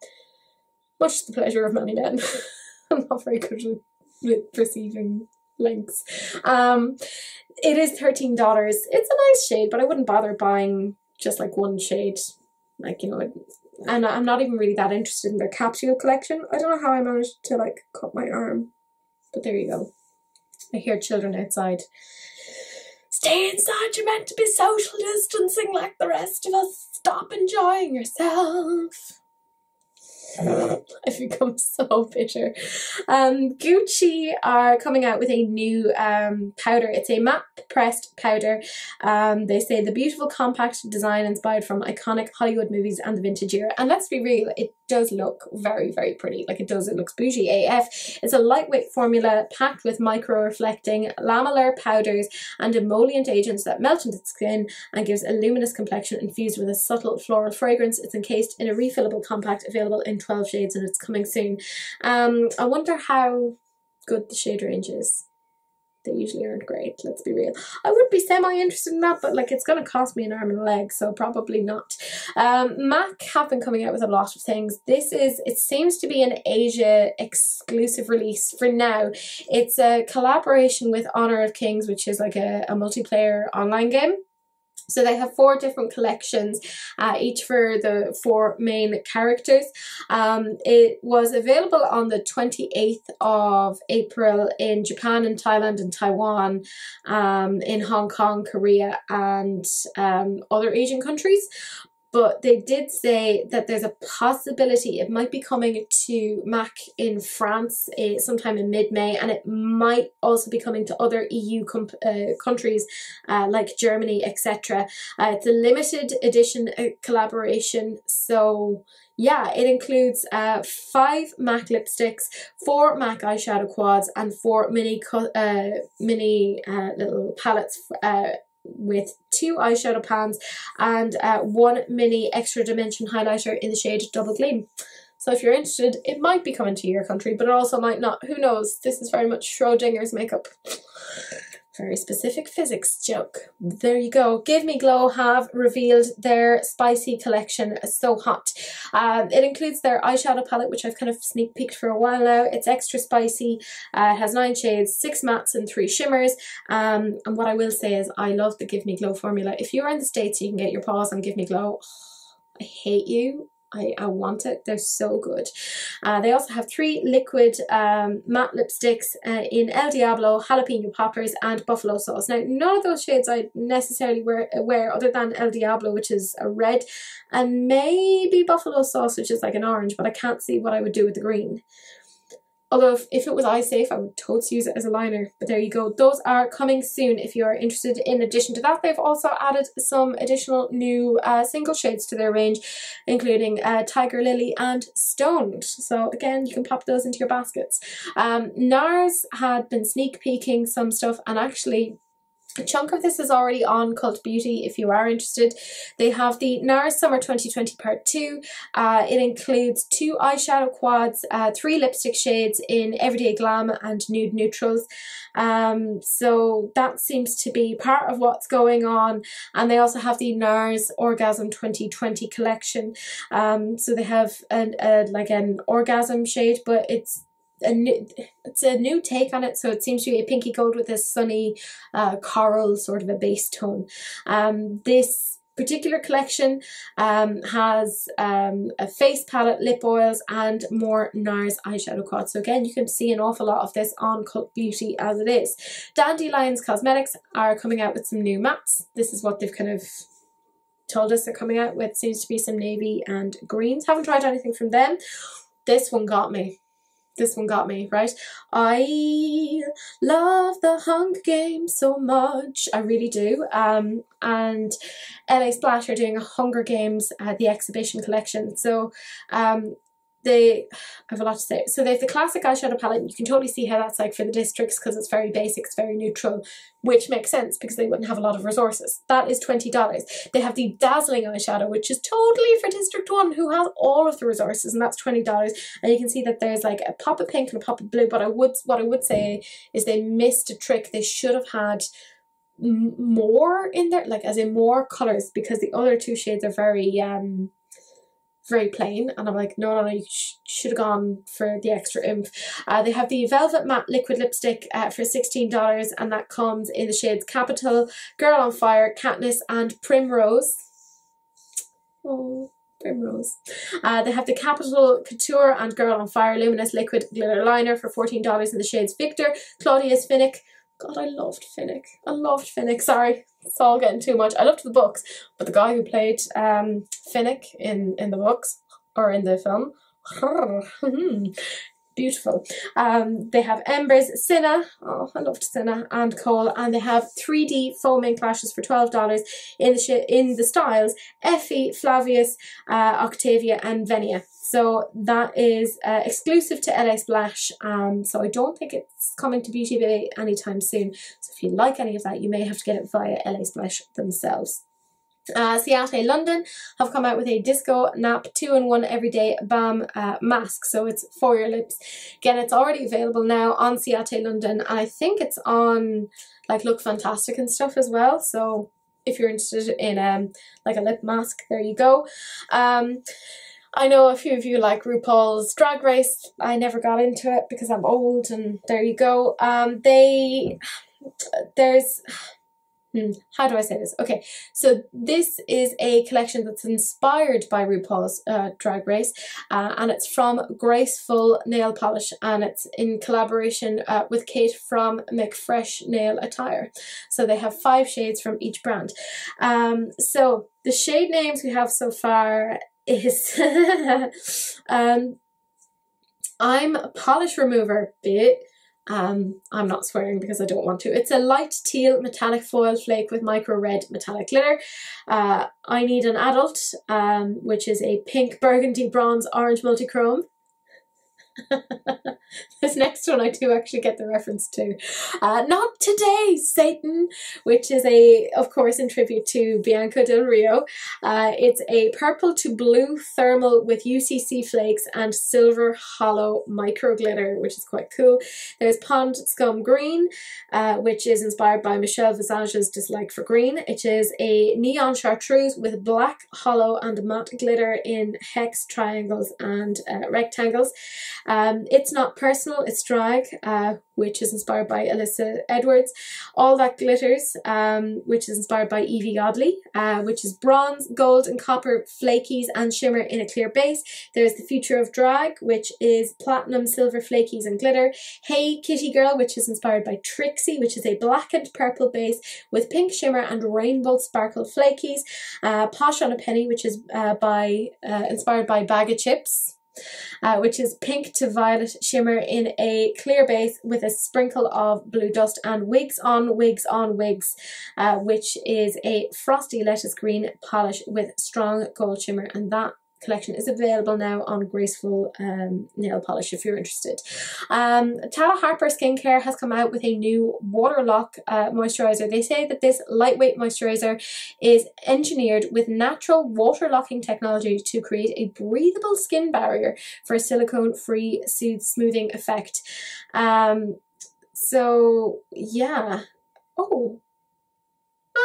much to the pleasure of many men. I'm not very good with, with perceiving lengths. Um it is thirteen dollars. It's a nice shade, but I wouldn't bother buying just like one shade. Like, you know, it, and I'm not even really that interested in their capsule collection. I don't know how I managed to like cut my arm. But there you go. I hear children outside. Stay inside, you're meant to be social distancing like the rest of us. Stop enjoying yourself. I've become so bitter. Um, Gucci are coming out with a new um, powder. It's a matte pressed powder. Um, they say the beautiful compact design inspired from iconic Hollywood movies and the vintage era. And let's be real, it does look very, very pretty. Like it does, it looks bougie A F. It's a lightweight formula packed with micro-reflecting lamellar powders and emollient agents that melt into the skin and gives a luminous complexion infused with a subtle floral fragrance. It's encased in a refillable compact available in twelve shades, and it's coming soon. Um, I wonder how good the shade range is. They usually aren't great, let's be real. I would be semi-interested in that, but like it's going to cost me an arm and a leg, so probably not. Um, Mac have been coming out with a lot of things. This is, it seems to be an Asia exclusive release for now. It's a collaboration with Honor of Kings, which is like a, a multiplayer online game. So they have four different collections, uh, each for the four main characters. Um, it was available on the twenty-eighth of April in Japan and Thailand and Taiwan, um, in Hong Kong, Korea and um, other Asian countries. But they did say that there's a possibility it might be coming to MAC in France uh, sometime in mid-May, and it might also be coming to other E U uh, countries uh, like Germany, et cetera. Uh, it's a limited edition uh, collaboration, so yeah, it includes uh, five MAC lipsticks, four MAC eyeshadow quads, and four mini uh, mini uh, little palettes uh, with two eyeshadow pans and uh, one mini extra dimension highlighter in the shade Double Gleam. So if you're interested, it might be coming to your country, but it also might not. Who knows? This is very much Schrodinger's makeup. Very specific physics joke. There you go. Give Me Glow have revealed their spicy collection, So Hot. Um, it includes their eyeshadow palette, which I've kind of sneak peeked for a while now. It's extra spicy. Uh, it has nine shades, six mattes and three shimmers. Um, and what I will say is I love the Give Me Glow formula. If you're in the States, you can get your paws on Give Me Glow. Oh, I hate you. I, I want it. They're so good. Uh, they also have three liquid um, matte lipsticks uh, in El Diablo, Jalapeno Poppers and Buffalo Sauce. Now, none of those shades I necessarily wear, wear other than El Diablo, which is a red, and maybe Buffalo Sauce, which is like an orange, but I can't see what I would do with the green. Although if, if it was eye safe, I would totally use it as a liner. But there you go. Those are coming soon if you are interested. In addition to that, they've also added some additional new uh, single shades to their range, including uh, Tiger Lily and Stoned. So again, you can pop those into your baskets. Um, NARS had been sneak peeking some stuff, and actually a chunk of this is already on Cult Beauty if you are interested. They have the NARS Summer twenty twenty Part two. Uh, it includes two eyeshadow quads, uh, three lipstick shades in Everyday Glam and Nude Neutrals. Um, so that seems to be part of what's going on. And they also have the NARS Orgasm twenty twenty collection. Um, so they have an, a, like an orgasm shade, but it's a new, it's a new take on it, so it seems to be a pinky gold with a sunny uh, coral sort of a base tone. Um, this particular collection um, has um, a face palette, lip oils, and more NARS eyeshadow quads. So again, you can see an awful lot of this on Cult Beauty as it is. Dandelions Cosmetics are coming out with some new mattes. This is what they've kind of told us they're coming out with. Seems to be some navy and greens. Haven't tried anything from them. This one got me. This one got me, right? I love the Hunger Games so much. I really do. Um, and L A Splash are doing a Hunger Games, uh, the exhibition collection. So um, they, I have a lot to say. So they have the classic eyeshadow palette. You can totally see how that's like for the districts, because it's very basic, it's very neutral, which makes sense because they wouldn't have a lot of resources. That is twenty dollars. They have the Dazzling eyeshadow, which is totally for District one, who has all of the resources, and that's twenty dollars. And you can see that there's like a pop of pink and a pop of blue, but I would, what I would say is they missed a trick. They should have had more in there, like as in more colours, because the other two shades are very, um, very plain, and I'm like, no, no, no, you sh should have gone for the extra oomph. Uh, they have the Velvet Matte Liquid Lipstick uh, for sixteen dollars, and that comes in the shades Capital, Girl on Fire, Katniss, and Primrose. Oh, Primrose. Uh, they have the Capital Couture and Girl on Fire Luminous Liquid Glitter Liner for fourteen dollars in the shades Victor, Claudius, Finnick. God, I loved Finnick. I loved Finnick. Sorry, it's all getting too much. I loved the books, but the guy who played um, Finnick in, in the books, or in the film, beautiful. Um, they have Embers, Cinna, oh, I loved Cinna, and Cole, and they have three D foam ink lashes for twelve dollars in the, sh in the styles Effie, Flavius, uh, Octavia, and Venia. So that is uh, exclusive to L A Splash, um, so I don't think it's coming to Beauty Bay anytime soon. So if you like any of that, you may have to get it via L A Splash themselves. Uh, Ciate London have come out with a Disco Nap two in one Everyday Balm uh, Mask, so it's for your lips. Again, it's already available now on Ciate London, and I think it's on like Look Fantastic and stuff as well, so if you're interested in um, like a lip mask, there you go. Um, I know a few of you like RuPaul's Drag Race. I never got into it because I'm old, and there you go. Um, they, there's, hmm, how do I say this? Okay, so this is a collection that's inspired by RuPaul's uh, Drag Race, uh, and it's from Graceful Nail Polish, and it's in collaboration uh, with Kate from McFresh Nail Attire. So they have five shades from each brand. Um, so the shade names we have so far is um I'm a polish remover bit. Um, I'm not swearing because I don't want to. It's a light teal metallic foil flake with micro red metallic glitter. Uh, I Need an Adult, um, which is a pink, burgundy, bronze, orange multichrome. This next one I do actually get the reference to. Uh, Not Today, Satan, which is a, of course, in tribute to Bianca Del Rio. Uh, it's a purple to blue thermal with U C C flakes and silver hollow micro glitter, which is quite cool. There's Pond Scum Green, uh, which is inspired by Michelle Visage's dislike for green. It is a neon chartreuse with black hollow and matte glitter in hex, triangles, and uh, rectangles. Um, It's Not Personal, It's Drag, uh, which is inspired by Alyssa Edwards. All That Glitters, um, which is inspired by Evie Godley, uh, which is bronze, gold, and copper flakies and shimmer in a clear base. There's The Future of Drag, which is platinum, silver flakies and glitter. Hey Kitty Girl, which is inspired by Trixie, which is a black and purple base with pink shimmer and rainbow sparkle flakies. Uh, Posh on a Penny, which is uh, by uh, inspired by Bag of Chips. Uh, which is pink to violet shimmer in a clear base with a sprinkle of blue dust, and Wigs On, Wigs On, Wigs, uh, which is a frosty lettuce green polish with strong gold shimmer, and that collection is available now on Graceful um, Nail Polish if you're interested. Um, Tala Harper Skincare has come out with a new Waterlock uh, moisturiser. They say that this lightweight moisturiser is engineered with natural waterlocking technology to create a breathable skin barrier for a silicone-free smoothing effect. Um, so, yeah. Oh.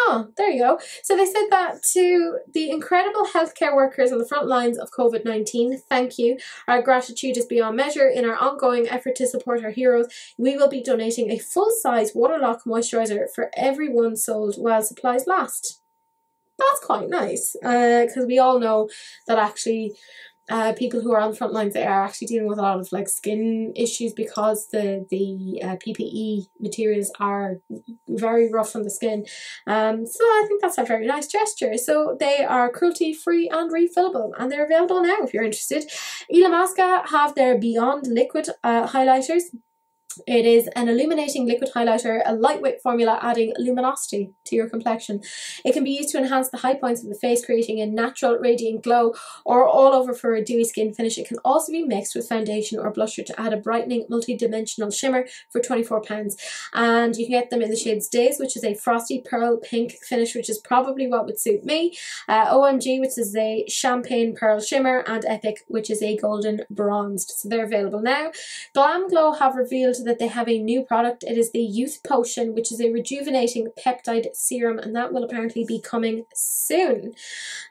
Oh, there you go. So they said that to the incredible healthcare workers on the front lines of COVID nineteen, thank you. Our gratitude is beyond measure. In our ongoing effort to support our heroes, we will be donating a full-size waterlock moisturiser for every one sold while supplies last. That's quite nice, because uh, we all know that actually uh, people who are on the front lines, they are actually dealing with a lot of like skin issues because the, the uh, P P E materials are very rough on the skin. Um, so I think that's a very nice gesture. So they are cruelty free and refillable, and they're available now if you're interested. Illamasqua have their Beyond Liquid uh, highlighters. It is an illuminating liquid highlighter, a lightweight formula adding luminosity to your complexion. It can be used to enhance the high points of the face, creating a natural radiant glow, or all over for a dewy skin finish. It can also be mixed with foundation or blusher to add a brightening multi-dimensional shimmer for twenty-four pounds. And you can get them in the shades Days, which is a frosty pearl pink finish, which is probably what would suit me. Uh, O M G, which is a champagne pearl shimmer, and Epic, which is a golden bronzed. So they're available now. Glam Glow have revealed that they have a new product. It is the Youth Potion, which is a rejuvenating peptide serum, and that will apparently be coming soon.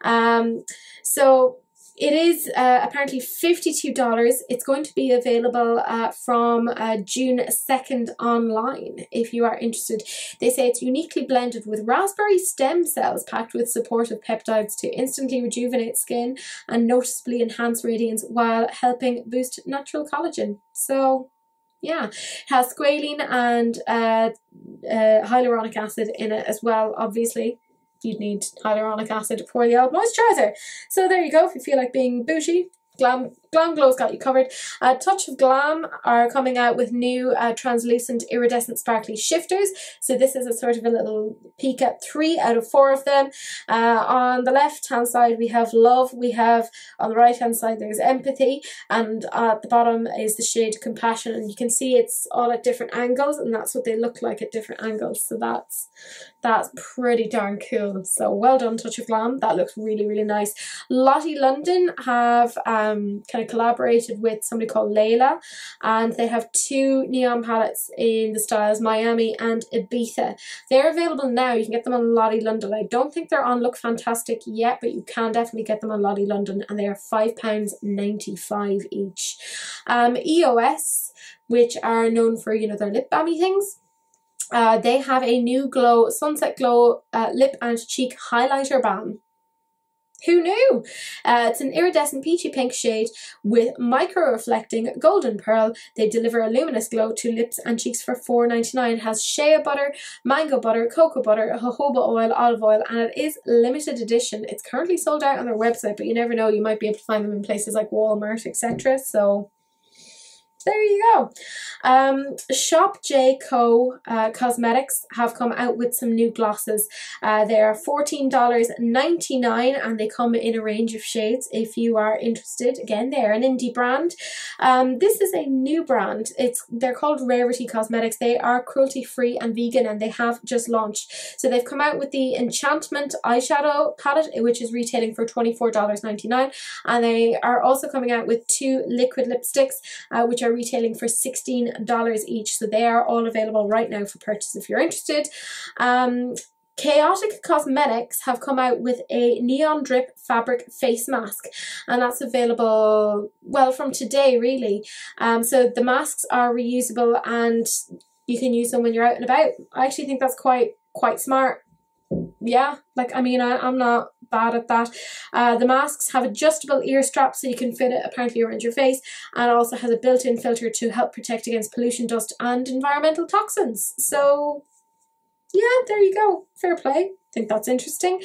Um, so it is uh, apparently fifty-two dollars. It's going to be available uh, from uh, June second online if you are interested. They say it's uniquely blended with raspberry stem cells packed with supportive peptides to instantly rejuvenate skin and noticeably enhance radiance while helping boost natural collagen. So yeah, it has squalene and uh, uh, hyaluronic acid in it as well. Obviously, you'd need hyaluronic acid for the old moisturiser. So there you go, if you feel like being bougie. Glam, Glam Glow's got you covered. Uh, Touch of Glam are coming out with new uh, translucent iridescent sparkly shifters. So this is a sort of a little peek at three out of four of them. Uh, on the left hand side we have Love, we have on the right hand side there's Empathy, and uh, at the bottom is the shade Compassion, and you can see it's all at different angles, and that's what they look like at different angles. So that's that's pretty darn cool. So well done, Touch of Glam, that looks really really nice. Lottie London have um, Um, kind of collaborated with somebody called Layla, and they have two neon palettes in the styles Miami and Ibiza. They're available now. You can get them on Lottie London. I don't think they're on Look Fantastic yet, but you can definitely get them on Lottie London, and they are five pounds ninety-five each. Um, E O S, which are known for, you know, their lip balmy things, uh, they have a new glow, Sunset Glow uh, lip and cheek highlighter balm. Who knew? Uh, it's an iridescent peachy pink shade with micro-reflecting golden pearl. They deliver a luminous glow to lips and cheeks for four ninety-nine. It has shea butter, mango butter, cocoa butter, jojoba oil, olive oil, and it is limited edition. It's currently sold out on their website, but you never know, you might be able to find them in places like Walmart, et cetera. So there you go. Um, Shop J Co uh, Cosmetics have come out with some new glosses. Uh, they are fourteen ninety-nine, and they come in a range of shades if you are interested. Again, they are an indie brand. Um, this is a new brand. It's they're called Rarity Cosmetics. They are cruelty free and vegan, and they have just launched. So they've come out with the Enchantment eyeshadow palette, which is retailing for twenty-four ninety-nine, and they are also coming out with two liquid lipsticks, uh, which are retailing for sixteen dollars each. So they are all available right now for purchase if you're interested. Um, Chaotic Cosmetics have come out with a neon drip fabric face mask, and that's available, well, from today really. Um, so the masks are reusable and you can use them when you're out and about. I actually think that's quite quite smart. Yeah, like I mean I, I'm not bad at that. Uh, the masks have adjustable ear straps, so you can fit it apparently around your face, and also has a built-in filter to help protect against pollution, dust and environmental toxins. So yeah, there you go, fair play. Think that's interesting.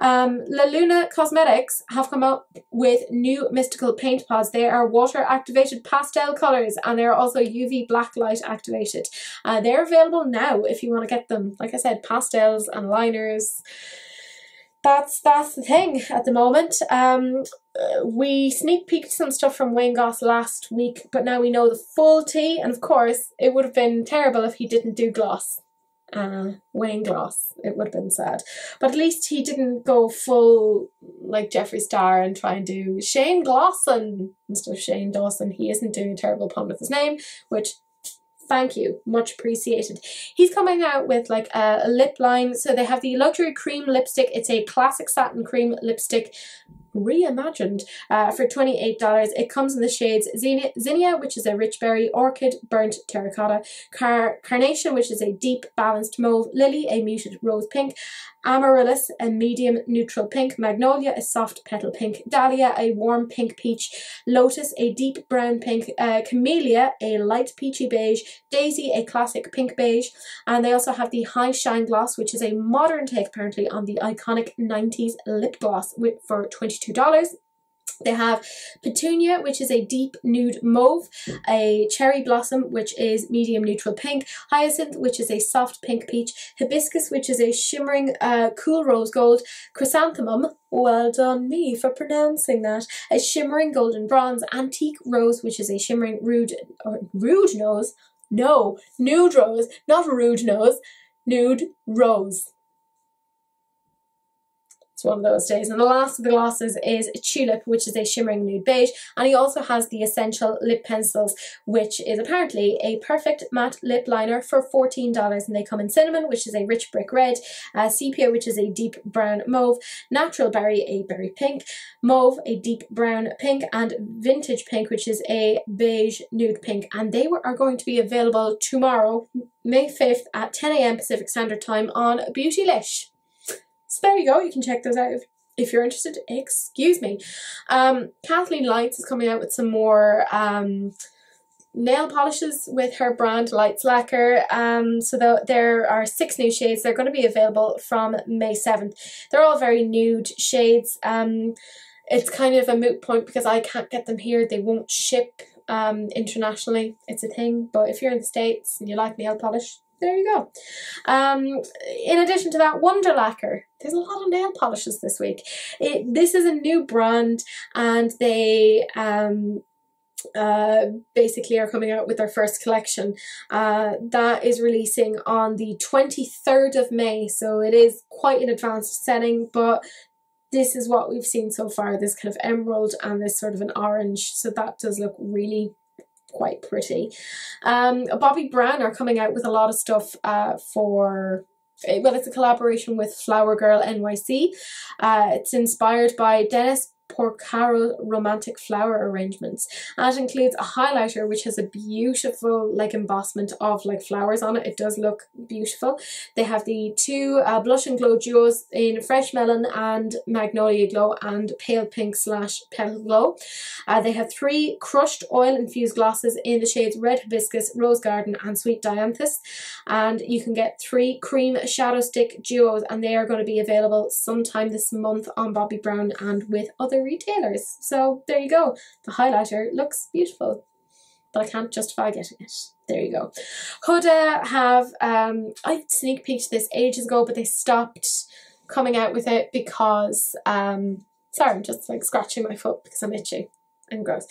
Um, La Luna Cosmetics have come up with new mystical paint pods. They are water activated pastel colors, and they're also U V black light activated. Uh, they're available now if you want to get them. Like I said, pastels and liners. That's that's the thing at the moment. Um, we sneak peeked some stuff from Wayne Goss last week, but now we know the full tea, and of course it would have been terrible if he didn't do gloss. Uh, Wayne Goss, it would have been sad, but at least he didn't go full like Jeffree Star and try and do Shane Glosson instead of Shane Dawson. He isn't doing a terrible pun with his name, which Thank you, much appreciated. He's coming out with like a, a lip line. So they have the luxury cream lipstick. It's a classic satin cream lipstick reimagined uh, for twenty-eight dollars. It comes in the shades Zinnia, Zinnia, which is a rich berry, Orchid, burnt terracotta, Car Carnation, which is a deep balanced mauve, Lily, a muted rose pink, Amaryllis, a medium neutral pink, Magnolia, a soft petal pink, Dahlia, a warm pink peach, Lotus, a deep brown pink, uh, Camellia, a light peachy beige, Daisy, a classic pink beige, and they also have the High Shine Gloss, which is a modern take apparently on the iconic nineties lip gloss with, for twenty-two dollars. They have Petunia, which is a deep nude mauve, a Cherry Blossom, which is medium neutral pink, Hyacinth, which is a soft pink peach, Hibiscus, which is a shimmering uh, cool rose gold, Chrysanthemum, well done me for pronouncing that, a shimmering golden bronze, Antique Rose, which is a shimmering rude, or rude nose, no, nude rose, not rude nose, nude rose. It's one of those days. And the last of the glosses is Tulip, which is a shimmering nude beige, and he also has the Essential Lip Pencils, which is apparently a perfect matte lip liner for fourteen dollars, and they come in Cinnamon, which is a rich brick red, uh, Sepia, which is a deep brown mauve, Natural Berry, a berry pink, Mauve, a deep brown pink, and Vintage Pink, which is a beige nude pink, and they were, are going to be available tomorrow, May fifth at ten A M Pacific Standard Time on Beautylish. So there you go, you can check those out if, if you're interested. Excuse me. Um, Kathleen Lights is coming out with some more um, nail polishes with her brand Lights Lacquer. Um, so the, there are six new shades. They're going to be available from May seventh. They're all very nude shades. Um, it's kind of a moot point because I can't get them here. They won't ship um, internationally. It's a thing. But if you're in the States and you like nail polish, there you go. Um, in addition to that, Wonder Lacquer. There's a lot of nail polishes this week. It, this is a new brand, and they um, uh, basically are coming out with their first collection. Uh, that is releasing on the twenty-third of May, so it is quite an advanced setting, but this is what we've seen so far. This kind of emerald and this sort of an orange, so that does look really quite pretty. Um, Bobbi Brown are coming out with a lot of stuff uh, for, well, it's a collaboration with Flower Girl N Y C. Uh, it's inspired by Dennis Porcaro romantic flower arrangements, and it includes a highlighter which has a beautiful like embossment of like flowers on it. It does look beautiful. They have the two uh, blush and glow duos in Fresh Melon and Magnolia Glow and Pale Pink slash Petal Glow. Uh, they have three crushed oil infused glosses in the shades Red Hibiscus, Rose Garden and Sweet Dianthus, and you can get three cream shadow stick duos, and they are going to be available sometime this month on Bobbi Brown and with other retailers. So there you go. The highlighter looks beautiful, but I can't justify getting it. There you go. Huda have um I sneak peeked this ages ago, but they stopped coming out with it because um sorry, I'm just like scratching my foot because I'm itchy and gross.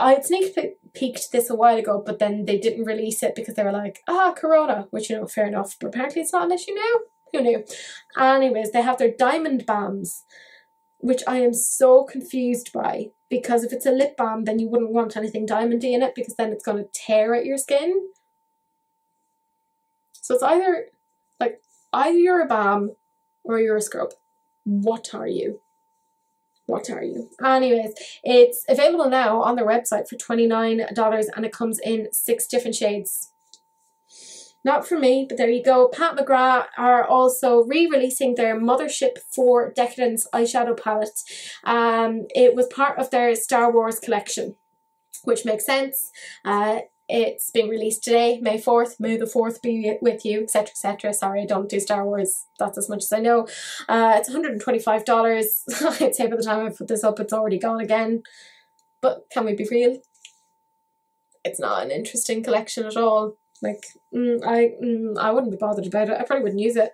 I sneak peeked this a while ago, but then they didn't release it because they were like, ah, Corona, which, you know, fair enough, but apparently it's not an issue now. Who knew? Anyways, they have their Diamond Balms, which I am so confused by, because if it's a lip balm, then you wouldn't want anything diamondy in it, because then it's going to tear at your skin. So it's either, like, either you're a balm or you're a scrub. What are you? What are you? Anyways, it's available now on their website for twenty-nine dollars, and it comes in six different shades. Not for me, but there you go. Pat McGrath are also re-releasing their Mothership four Decadence eyeshadow palette. Um, it was part of their Star Wars collection, which makes sense. Uh, it's being released today, May fourth. May the fourth be with you, et cetera, et cetera. Sorry, I don't do Star Wars. That's as much as I know. Uh, it's one hundred twenty-five dollars. I'd say by the time I put this up, it's already gone again. But can we be real? It's not an interesting collection at all. Like, mm, I mm, I wouldn't be bothered about it. I probably wouldn't use it,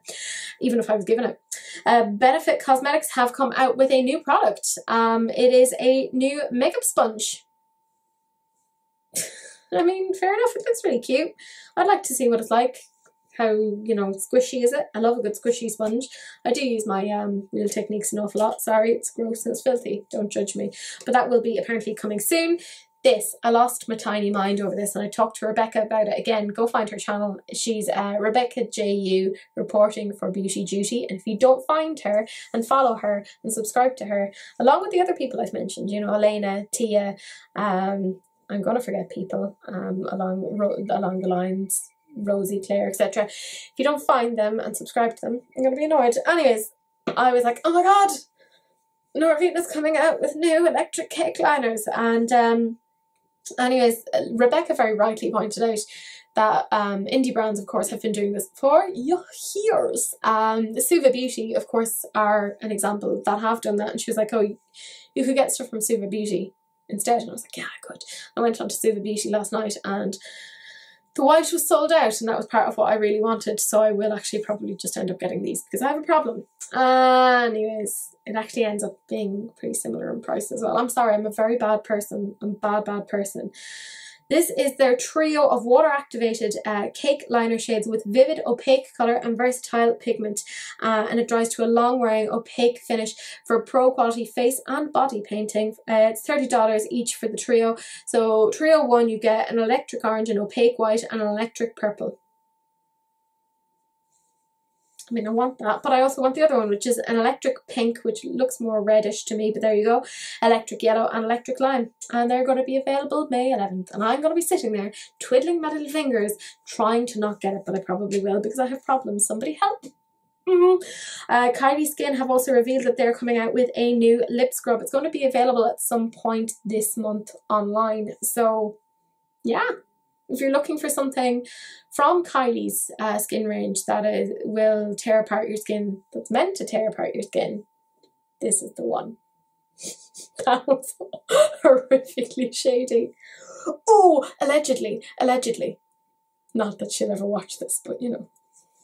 even if I was given it. Uh, Benefit Cosmetics have come out with a new product. Um, it is a new makeup sponge. I mean, fair enough. It looks really cute. I'd like to see what it's like. How, you know, squishy is it? I love a good squishy sponge. I do use my um, Real Techniques an awful lot. Sorry, it's gross and it's filthy. Don't judge me. But that will be apparently coming soon. this. I lost my tiny mind over this, and I talked to Rebecca about it. Again, go find her channel. She's uh, RebeccaJU, reporting for Beauty Duty. And if you don't find her and follow her and subscribe to her, along with the other people I've mentioned, you know, Elena, Tia, um, I'm gonna forget people um, along ro along the lines, Rosie, Claire, et cetera. If you don't find them and subscribe to them, I'm gonna be annoyed. Anyways, I was like, oh my god, Norvina's coming out with new electric cake liners, and um. Anyways, Rebecca very rightly pointed out that um, indie brands, of course, have been doing this for years. Um, the Suva Beauty, of course, are an example that have done that. And she was like, oh, you could get stuff from Suva Beauty instead. And I was like, yeah, I could. I went on to Suva Beauty last night and the white was sold out, and that was part of what I really wanted. So I will actually probably just end up getting these because I have a problem. Uh, anyways, it actually ends up being pretty similar in price as well. I'm sorry, I'm a very bad person. I'm a bad, bad person. This is their trio of water-activated uh, cake liner shades with vivid, opaque colour and versatile pigment. Uh, and it dries to a long-wearing, opaque finish for pro-quality face and body painting. Uh, it's thirty dollars each for the trio. So trio one, you get an electric orange, an opaque white and an electric purple. I mean, I want that, but I also want the other one, which is an electric pink, which looks more reddish to me, but there you go. Electric yellow and electric lime. And they're going to be available May eleventh. And I'm going to be sitting there twiddling my little fingers, trying to not get it, but I probably will because I have problems. Somebody help. Mm-hmm. uh, Kylie Skin have also revealed that they're coming out with a new lip scrub. It's going to be available at some point this month online. So, yeah. If you're looking for something from Kylie's uh, skin range that is, will tear apart your skin, that's meant to tear apart your skin, this is the one. That was horrifically shady. Oh, allegedly, allegedly. Not that she'll ever watch this, but you know,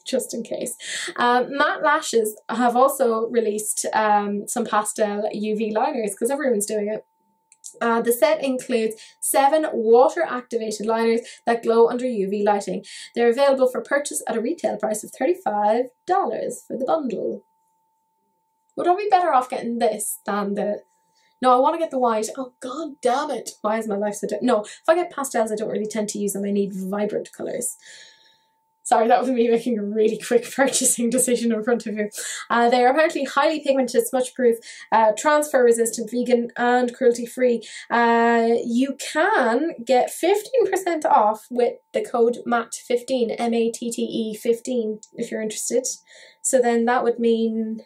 just in case. Um, matte Lashes have also released um, some pastel U V liners because everyone's doing it. Uh, the set includes seven water-activated liners that glow under U V lighting. They're available for purchase at a retail price of thirty-five dollars for the bundle. Would I be better off getting this than the... No, I want to get the white. Oh, god damn it. Why is my life so... No, if I get pastels, I don't really tend to use them. I need vibrant colours. Sorry, that was me making a really quick purchasing decision in front of you. Uh, they are apparently highly pigmented, smudge-proof, uh, transfer-resistant, vegan and cruelty-free. Uh, you can get fifteen percent off with the code M A T T E fifteen, M A T T E fifteen, if you're interested. So then that would mean,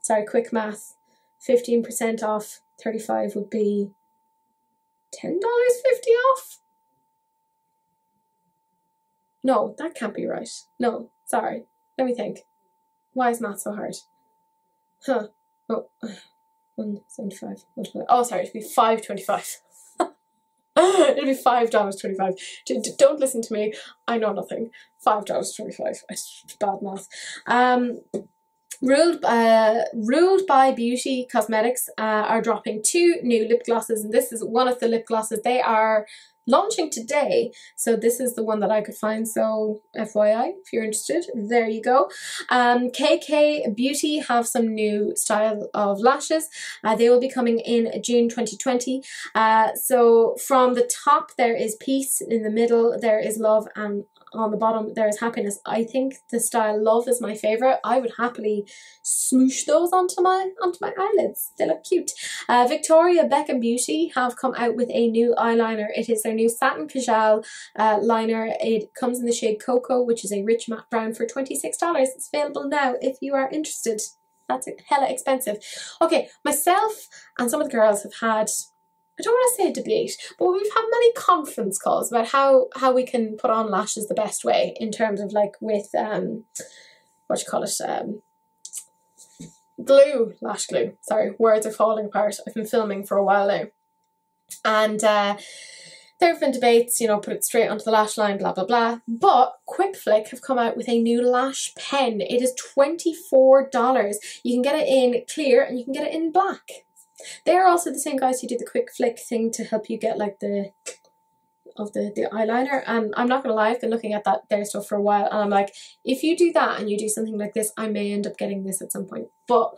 sorry, quick math, fifteen percent off thirty-five would be ten dollars fifty off? No, that can't be right. No, sorry. Let me think. Why is math so hard? Huh. Oh, one seventy-five. Oh, sorry, it'd be five twenty-five. It'll be five dollars twenty-five. D don't listen to me. I know nothing. five dollars twenty-five. It's bad math. Um... Ruled, uh, Ruled by Beauty Cosmetics uh, are dropping two new lip glosses, and this is one of the lip glosses. They are launching today, so this is the one that I could find, so F Y I, if you're interested, there you go. Um, K K Beauty have some new style of lashes. Uh, they will be coming in June twenty twenty. Uh, so from the top there is peace, in the middle there is love, and on the bottom there is happiness. I think the style love is my favourite. I would happily smoosh those onto my onto my eyelids. They look cute. Uh, Victoria Beckham Beauty have come out with a new eyeliner. It is their new Satin Kajal uh, liner. It comes in the shade Cocoa, which is a rich matte brown, for twenty-six dollars. It's available now if you are interested. That's hella expensive. Okay, myself and some of the girls have had, I don't want to say a debate, but we've had many conference calls about how how we can put on lashes the best way in terms of like with um what do you call it um glue, lash glue. Sorry, words are falling apart. I've been filming for a while now, and uh, there have been debates. You know, put it straight onto the lash line, blah blah blah. But Quick Flick have come out with a new lash pen. It is twenty four dollars. You can get it in clear and you can get it in black. They're also the same guys who do the Quick Flick thing to help you get like the of the, the eyeliner, and I'm not gonna lie, I've been looking at that their stuff for a while, and I'm like, if you do that and you do something like this, I may end up getting this at some point. But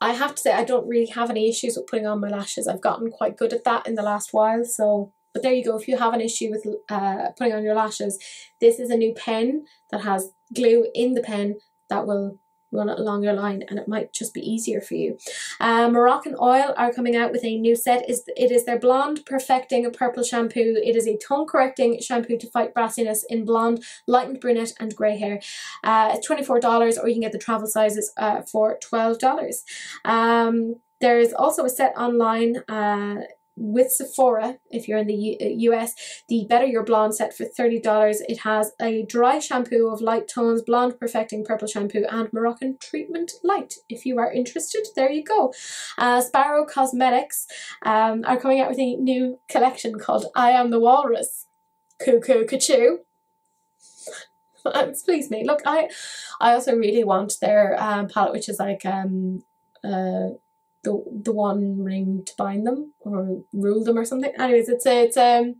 I have to say I don't really have any issues with putting on my lashes. I've gotten quite good at that in the last while, so... But there you go, if you have an issue with uh, putting on your lashes, this is a new pen that has glue in the pen that will run along your line, and it might just be easier for you. Uh, Moroccan Oil are coming out with a new set. Is It is their blonde perfecting purple shampoo. It is a tone correcting shampoo to fight brassiness in blonde, lightened brunette and grey hair. Uh, it's twenty-four dollars, or you can get the travel sizes uh, for twelve dollars. Um, there is also a set online uh, with Sephora, if you're in the U S, the Better Your Blonde set for thirty dollars. It has a dry shampoo of light tones, blonde perfecting purple shampoo, and Moroccan treatment light. If you are interested, there you go. Uh, Sparrow Cosmetics um, are coming out with a new collection called I Am the Walrus. Cuckoo, cuckoo. Please, me. Look, I, I also really want their um, palette, which is like um, uh. The, the one ring to bind them or rule them or something. Anyways, it's a, it's um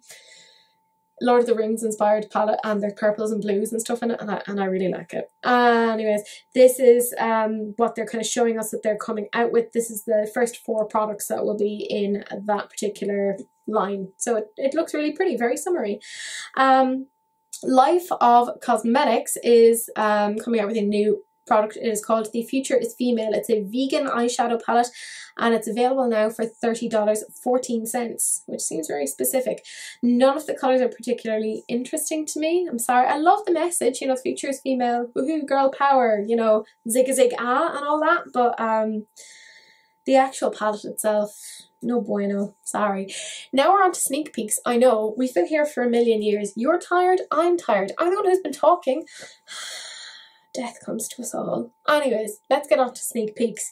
Lord of the Rings inspired palette, and there's purples and blues and stuff in it, and I, and I really like it. Uh, anyways, this is um what they're kind of showing us that they're coming out with. This is the first four products that will be in that particular line. So it, it looks really pretty, very summery. Um, Life of Cosmetics is um coming out with a new product. It is called The Future is Female. It's a vegan eyeshadow palette, and it's available now for thirty dollars and fourteen cents, which seems very specific. None of the colours are particularly interesting to me. I'm sorry. I love the message, you know, The Future is Female, woohoo, girl power, you know, zig a zig ah, and all that, but um, the actual palette itself, no bueno, sorry. Now we're on to sneak peeks. I know, we've been here for a million years. You're tired, I'm tired. I'm the one who's been talking. Death comes to us all. Anyways, let's get on to sneak peeks.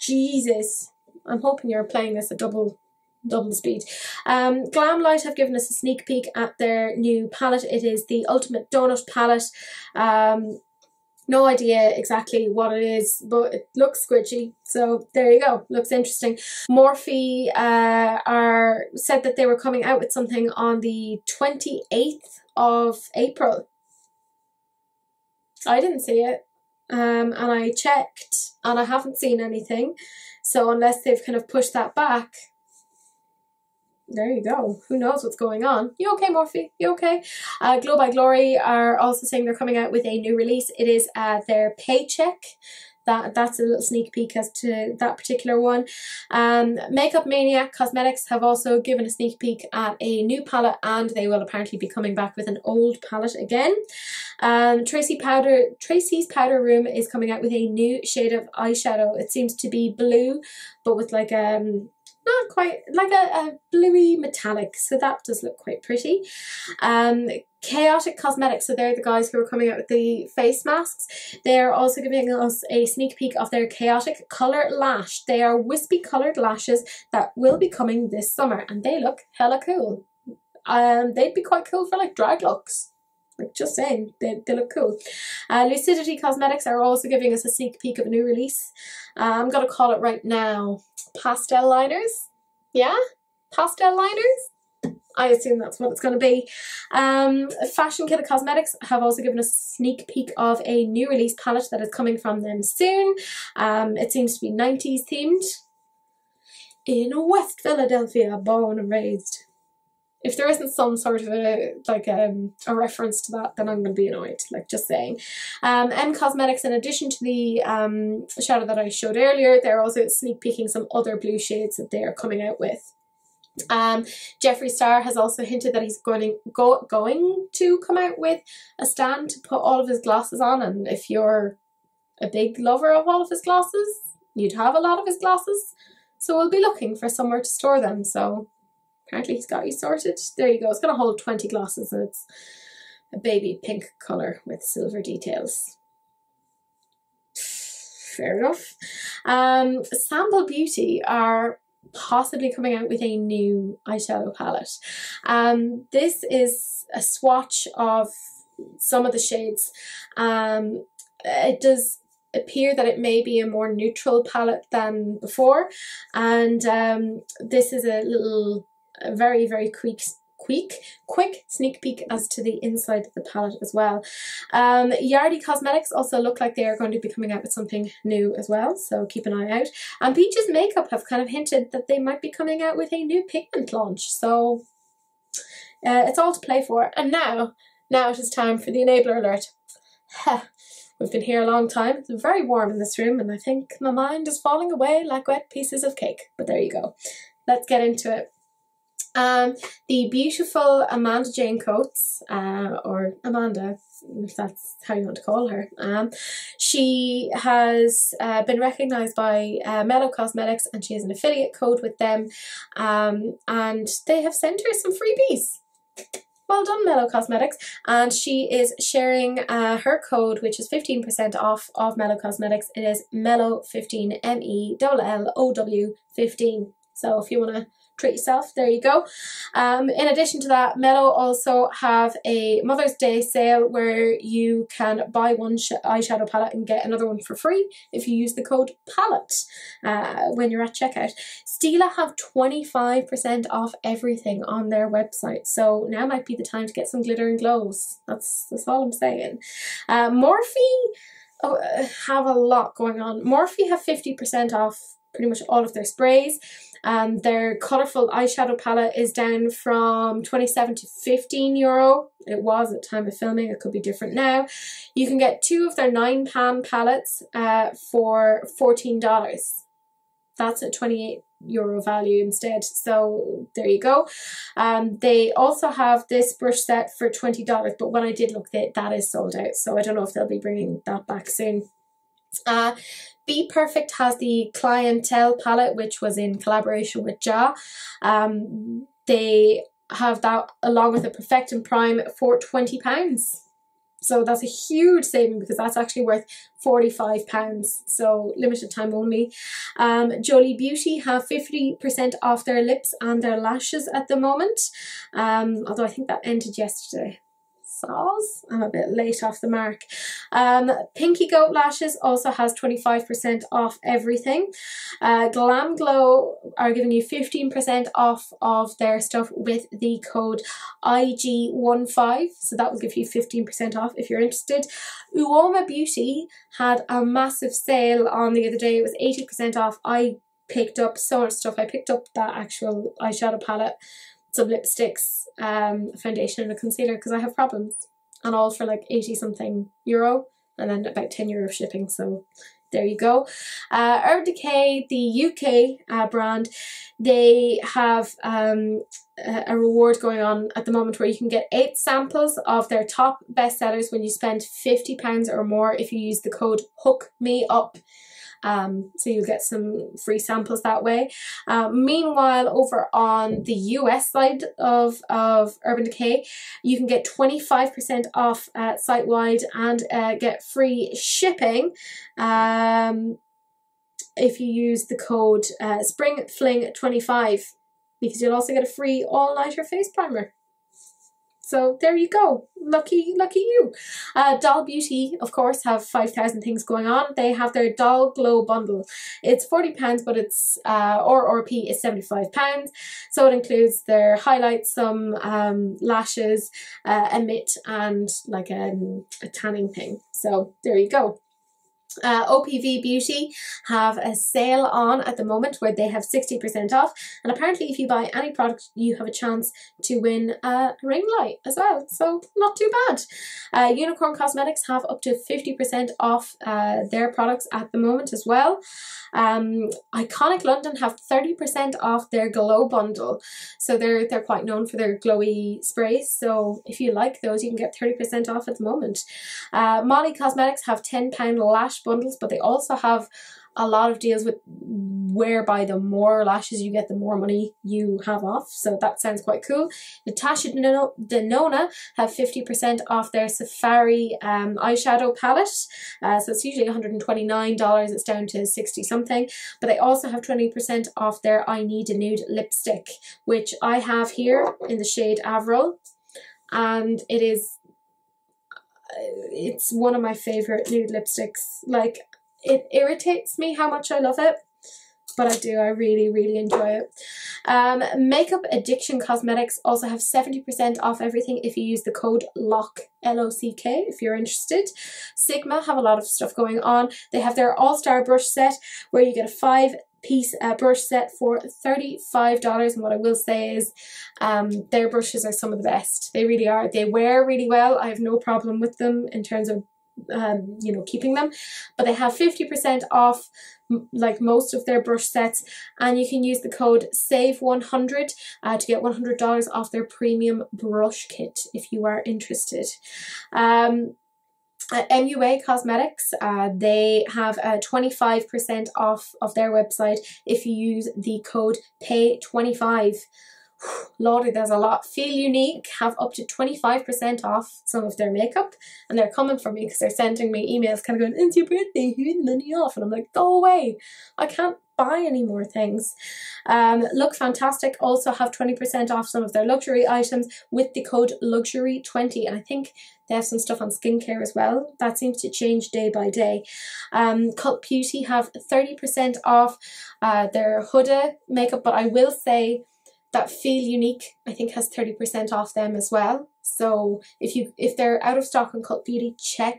Jesus, I'm hoping you're playing this at double double speed. Um, Glam Light have given us a sneak peek at their new palette. It is the Ultimate Donut palette. Um, no idea exactly what it is, but it looks squidgy. So there you go, looks interesting. Morphe uh, are said that they were coming out with something on the twenty-eighth of April. I didn't see it, um, and I checked, and I haven't seen anything, so unless they've kind of pushed that back, there you go, who knows what's going on. You okay, Morphe? You okay? Uh, Glow by Glory are also saying they're coming out with a new release. It is uh, their Paycheck. That, that's a little sneak peek as to that particular one. Um, Makeup Maniac Cosmetics have also given a sneak peek at a new palette, and they will apparently be coming back with an old palette again. Um, Tracy Powder, Tracy's Powder Room is coming out with a new shade of eyeshadow. It seems to be blue, but with like a... Um, Not quite, like a, a bluey metallic, so that does look quite pretty. Um, Chaotic Cosmetics, so they're the guys who are coming out with the face masks. They're also giving us a sneak peek of their Chaotic Colour Lash. They are wispy coloured lashes that will be coming this summer, and they look hella cool. Um, they'd be quite cool for like drag looks. Like just saying, they, they look cool. Uh, Lucidity Cosmetics are also giving us a sneak peek of a new release. Uh, I'm going to call it right now. Pastel liners? Yeah? Pastel liners? I assume that's what it's going to be. Um, Fashion Killer Cosmetics have also given us a sneak peek of a new release palette that is coming from them soon. Um, it seems to be nineties themed. In West Philadelphia, born and raised. If there isn't some sort of a like um, a reference to that, then I'm going to be annoyed, like just saying. Um, M Cosmetics, in addition to the um, shadow that I showed earlier, they're also sneak peeking some other blue shades that they are coming out with. Um, Jeffree Star has also hinted that he's going to, go, going to come out with a stand to put all of his glasses on, and if you're a big lover of all of his glasses, you'd have a lot of his glasses. So we'll be looking for somewhere to store them, so... Apparently he's got you sorted. There you go. It's going to hold twenty glasses, and it's a baby pink colour with silver details. Fair enough. Um, Sample Beauty are possibly coming out with a new eyeshadow palette. Um, this is a swatch of some of the shades. Um, it does appear that it may be a more neutral palette than before, and um, this is a little... A very very quick quick, quick sneak peek as to the inside of the palette as well. Um, Yardie Cosmetics also look like they are going to be coming out with something new as well, so keep an eye out. And Peaches Makeup have kind of hinted that they might be coming out with a new pigment launch, so uh, it's all to play for. And now, now it is time for the enabler alert. Huh. We've been here a long time. It's very warm in this room and I think my mind is falling away like wet pieces of cake. But there you go. Let's get into it. Um, the beautiful Amanda Jane Coates, uh, or Amanda, if that's how you want to call her. Um, she has uh, been recognised by uh, Mellow Cosmetics and she has an affiliate code with them. Um, and they have sent her some freebies. Well done, Mellow Cosmetics. And she is sharing uh, her code, which is fifteen percent off of Mellow Cosmetics. It is Mellow fifteen, M E L L O W fifteen. So if you want to treat yourself, there you go. Um, in addition to that, Mellow also have a Mother's Day sale where you can buy one sh eyeshadow palette and get another one for free if you use the code PALETTE uh, when you're at checkout. Stila have twenty-five percent off everything on their website, so now might be the time to get some glitter and glows. That's, that's all I'm saying. Uh, Morphe oh, uh, have a lot going on. Morphe have fifty percent off pretty much all of their sprays. Um, their colourful eyeshadow palette is down from twenty-seven to fifteen euro. It was at time of filming, it could be different now. You can get two of their nine pan palettes uh, for fourteen dollars. That's a twenty-eight euro value instead, so there you go. Um, they also have this brush set for twenty dollars, but when I did look, they, that is sold out, so I don't know if they'll be bringing that back soon. Uh, Be Perfect has the Clientele palette, which was in collaboration with Ja. Um, they have that along with the Perfect and Prime for twenty pounds. So that's a huge saving because that's actually worth forty-five pounds. So limited time only. Um, Jody Beauty have fifty percent off their lips and their lashes at the moment. Um, although I think that ended yesterday. I'm a bit late off the mark. Um, Pinky Goat Lashes also has twenty-five percent off everything. Uh, Glam Glow are giving you fifteen percent off of their stuff with the code I G one five, so that will give you fifteen percent off if you're interested. Uoma Beauty had a massive sale on the other day, it was eighty percent off. I picked up so much stuff, I picked up that actual eyeshadow palette, some lipsticks, um, a foundation and a concealer because I have problems, and all for like eighty something euro and then about ten euro shipping, so there you go. Uh, Urban Decay, the U K uh, brand, they have um, a reward going on at the moment where you can get eight samples of their top bestsellers when you spend fifty pounds or more if you use the code HOOKMEUP. Um, so you'll get some free samples that way. Uh, meanwhile, over on the U S side of, of Urban Decay, you can get twenty-five percent off uh, site-wide and uh, get free shipping um, if you use the code uh, SPRINGFLING twenty-five, because you'll also get a free all-nighter face primer. So there you go, lucky, lucky you. Uh, Doll Beauty, of course, have five thousand things going on. They have their Doll Glow Bundle. It's forty pounds, but it's, uh, or R R P is seventy-five pounds. So it includes their highlights, some um, lashes, uh, a mitt, and like um, a tanning thing. So there you go. Uh, O P V Beauty have a sale on at the moment where they have sixty percent off, and apparently if you buy any product you have a chance to win a ring light as well, so not too bad. Uh, Unicorn Cosmetics have up to fifty percent off uh, their products at the moment as well. Um, Iconic London have thirty percent off their Glow Bundle, so they're, they're quite known for their glowy sprays, so if you like those you can get thirty percent off at the moment. Uh, Molly Cosmetics have ten pound lash bundles, but they also have a lot of deals with whereby the more lashes you get the more money you have off, so that sounds quite cool. Natasha Denona have fifty percent off their Safari um, eyeshadow palette, uh, so it's usually one hundred twenty-nine dollars, it's down to sixty something, but they also have twenty percent off their I Need a Nude lipstick, which I have here in the shade Avril, and it is it's one of my favourite nude lipsticks. Like, it irritates me how much I love it, but I do, I really, really enjoy it. Um, Makeup Addiction Cosmetics also have seventy percent off everything if you use the code LOCK, L O C K, if you're interested. Sigma have a lot of stuff going on. They have their All-Star Brush Set, where you get a five piece uh, brush set for thirty-five dollars, and what I will say is um, their brushes are some of the best. They really are. They wear really well. I have no problem with them in terms of um, you know, keeping them, but they have fifty percent off like most of their brush sets, and you can use the code save one hundred uh, to get one hundred dollars off their premium brush kit if you are interested. Um, Uh, M U A Cosmetics, uh, they have uh, twenty-five percent off of their website if you use the code pay twenty-five. Lordy, there's a lot. Feel Unique have up to twenty-five percent off some of their makeup, and they're coming for me because they're sending me emails kind of going, it's your birthday, you need money off, and I'm like, go away, I can't buy any more things. Um, Look Fantastic also have twenty percent off some of their luxury items with the code luxury twenty, and I think they have some stuff on skincare as well. That seems to change day by day. Um, Cult Beauty have thirty percent off uh, their Huda makeup, but I will say that Feel Unique, I think, has thirty percent off them as well. So if you if they're out of stock on Cult Beauty, check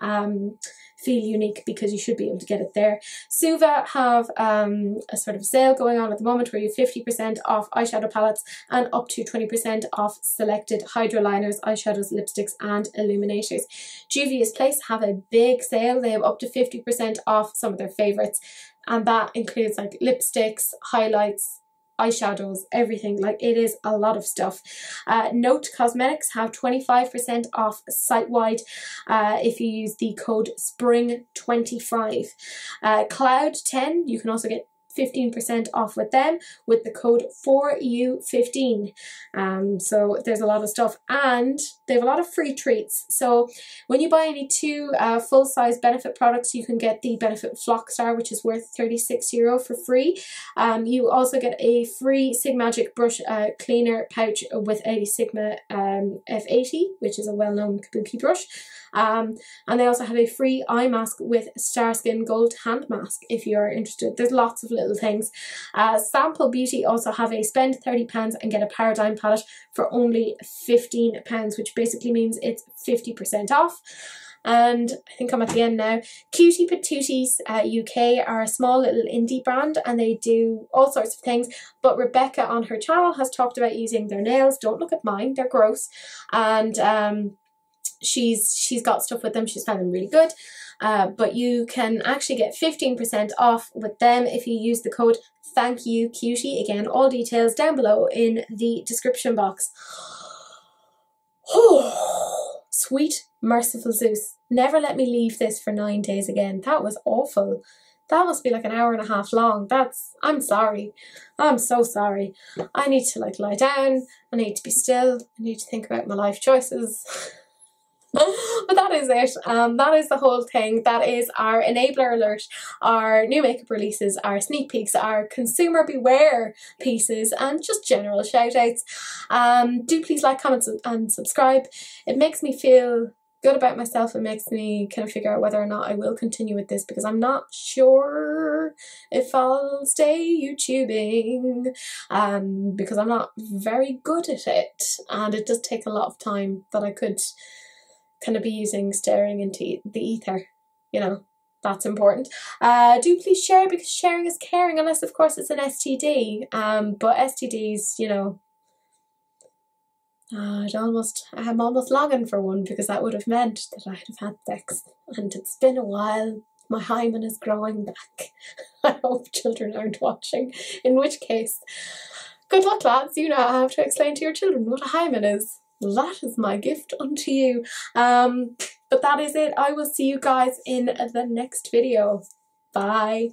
um, Feel Unique, because you should be able to get it there. Suva have um, a sort of sale going on at the moment where you have fifty percent off eyeshadow palettes and up to twenty percent off selected hydro liners, eyeshadows, lipsticks and illuminators. Juvia's Place have a big sale. They have up to fifty percent off some of their favourites, and that includes like lipsticks, highlights, eyeshadows, everything. Like, it is a lot of stuff. Uh, Note Cosmetics have twenty-five percent off site-wide uh, if you use the code spring twenty-five. Uh, Cloud ten, you can also get fifteen percent off with them with the code for you fifteen. Um, so there's a lot of stuff, and they have a lot of free treats. So when you buy any two uh, full-size Benefit products, you can get the Benefit Flockstar, which is worth thirty-six euro for free. Um, you also get a free Sigmagic brush uh, cleaner pouch with a Sigma um, F eighty, which is a well-known kabuki brush. Um, and they also have a free eye mask with Starskin Gold Hand Mask if you're interested. There's lots of little things. Uh, Sample Beauty also have a spend thirty pounds and get a Paradigm palette for only fifteen pounds, which basically means it's fifty percent off. And I think I'm at the end now. Cutie Patooties uh, U K are a small little indie brand, and they do all sorts of things, but Rebecca on her channel has talked about using their nails. Don't look at mine, they're gross. And um, she's she's got stuff with them, she's found them really good. Uh, but you can actually get fifteen percent off with them if you use the code thank you cutie. Again, all details down below in the description box. Oh, sweet merciful Zeus, never let me leave this for nine days again. That was awful. That must be like an hour and a half long. That's, I'm sorry. I'm so sorry. I need to like lie down. I need to be still. I need to think about my life choices. But that is it. Um, that is the whole thing. That is our enabler alert, our new makeup releases, our sneak peeks, our consumer beware pieces, and just general shout outs. Um, do please like, comment and subscribe. It makes me feel good about myself. It makes me kind of figure out whether or not I will continue with this, because I'm not sure if I'll stay YouTubing um, because I'm not very good at it, and it does take a lot of time that I could kind of be using staring into the ether, you know. That's important. Uh, do please share, because sharing is caring, unless of course it's an S T D. Um, but S T Ds, you know, uh, I'd almost, I'm almost longing for one, because that would have meant that I'd have had sex, and it's been a while. My hymen is growing back. I hope children aren't watching, in which case, good luck lads, you now have to explain to your children what a hymen is. That is my gift unto you. Um, but that is it. I will see you guys in the next video. Bye.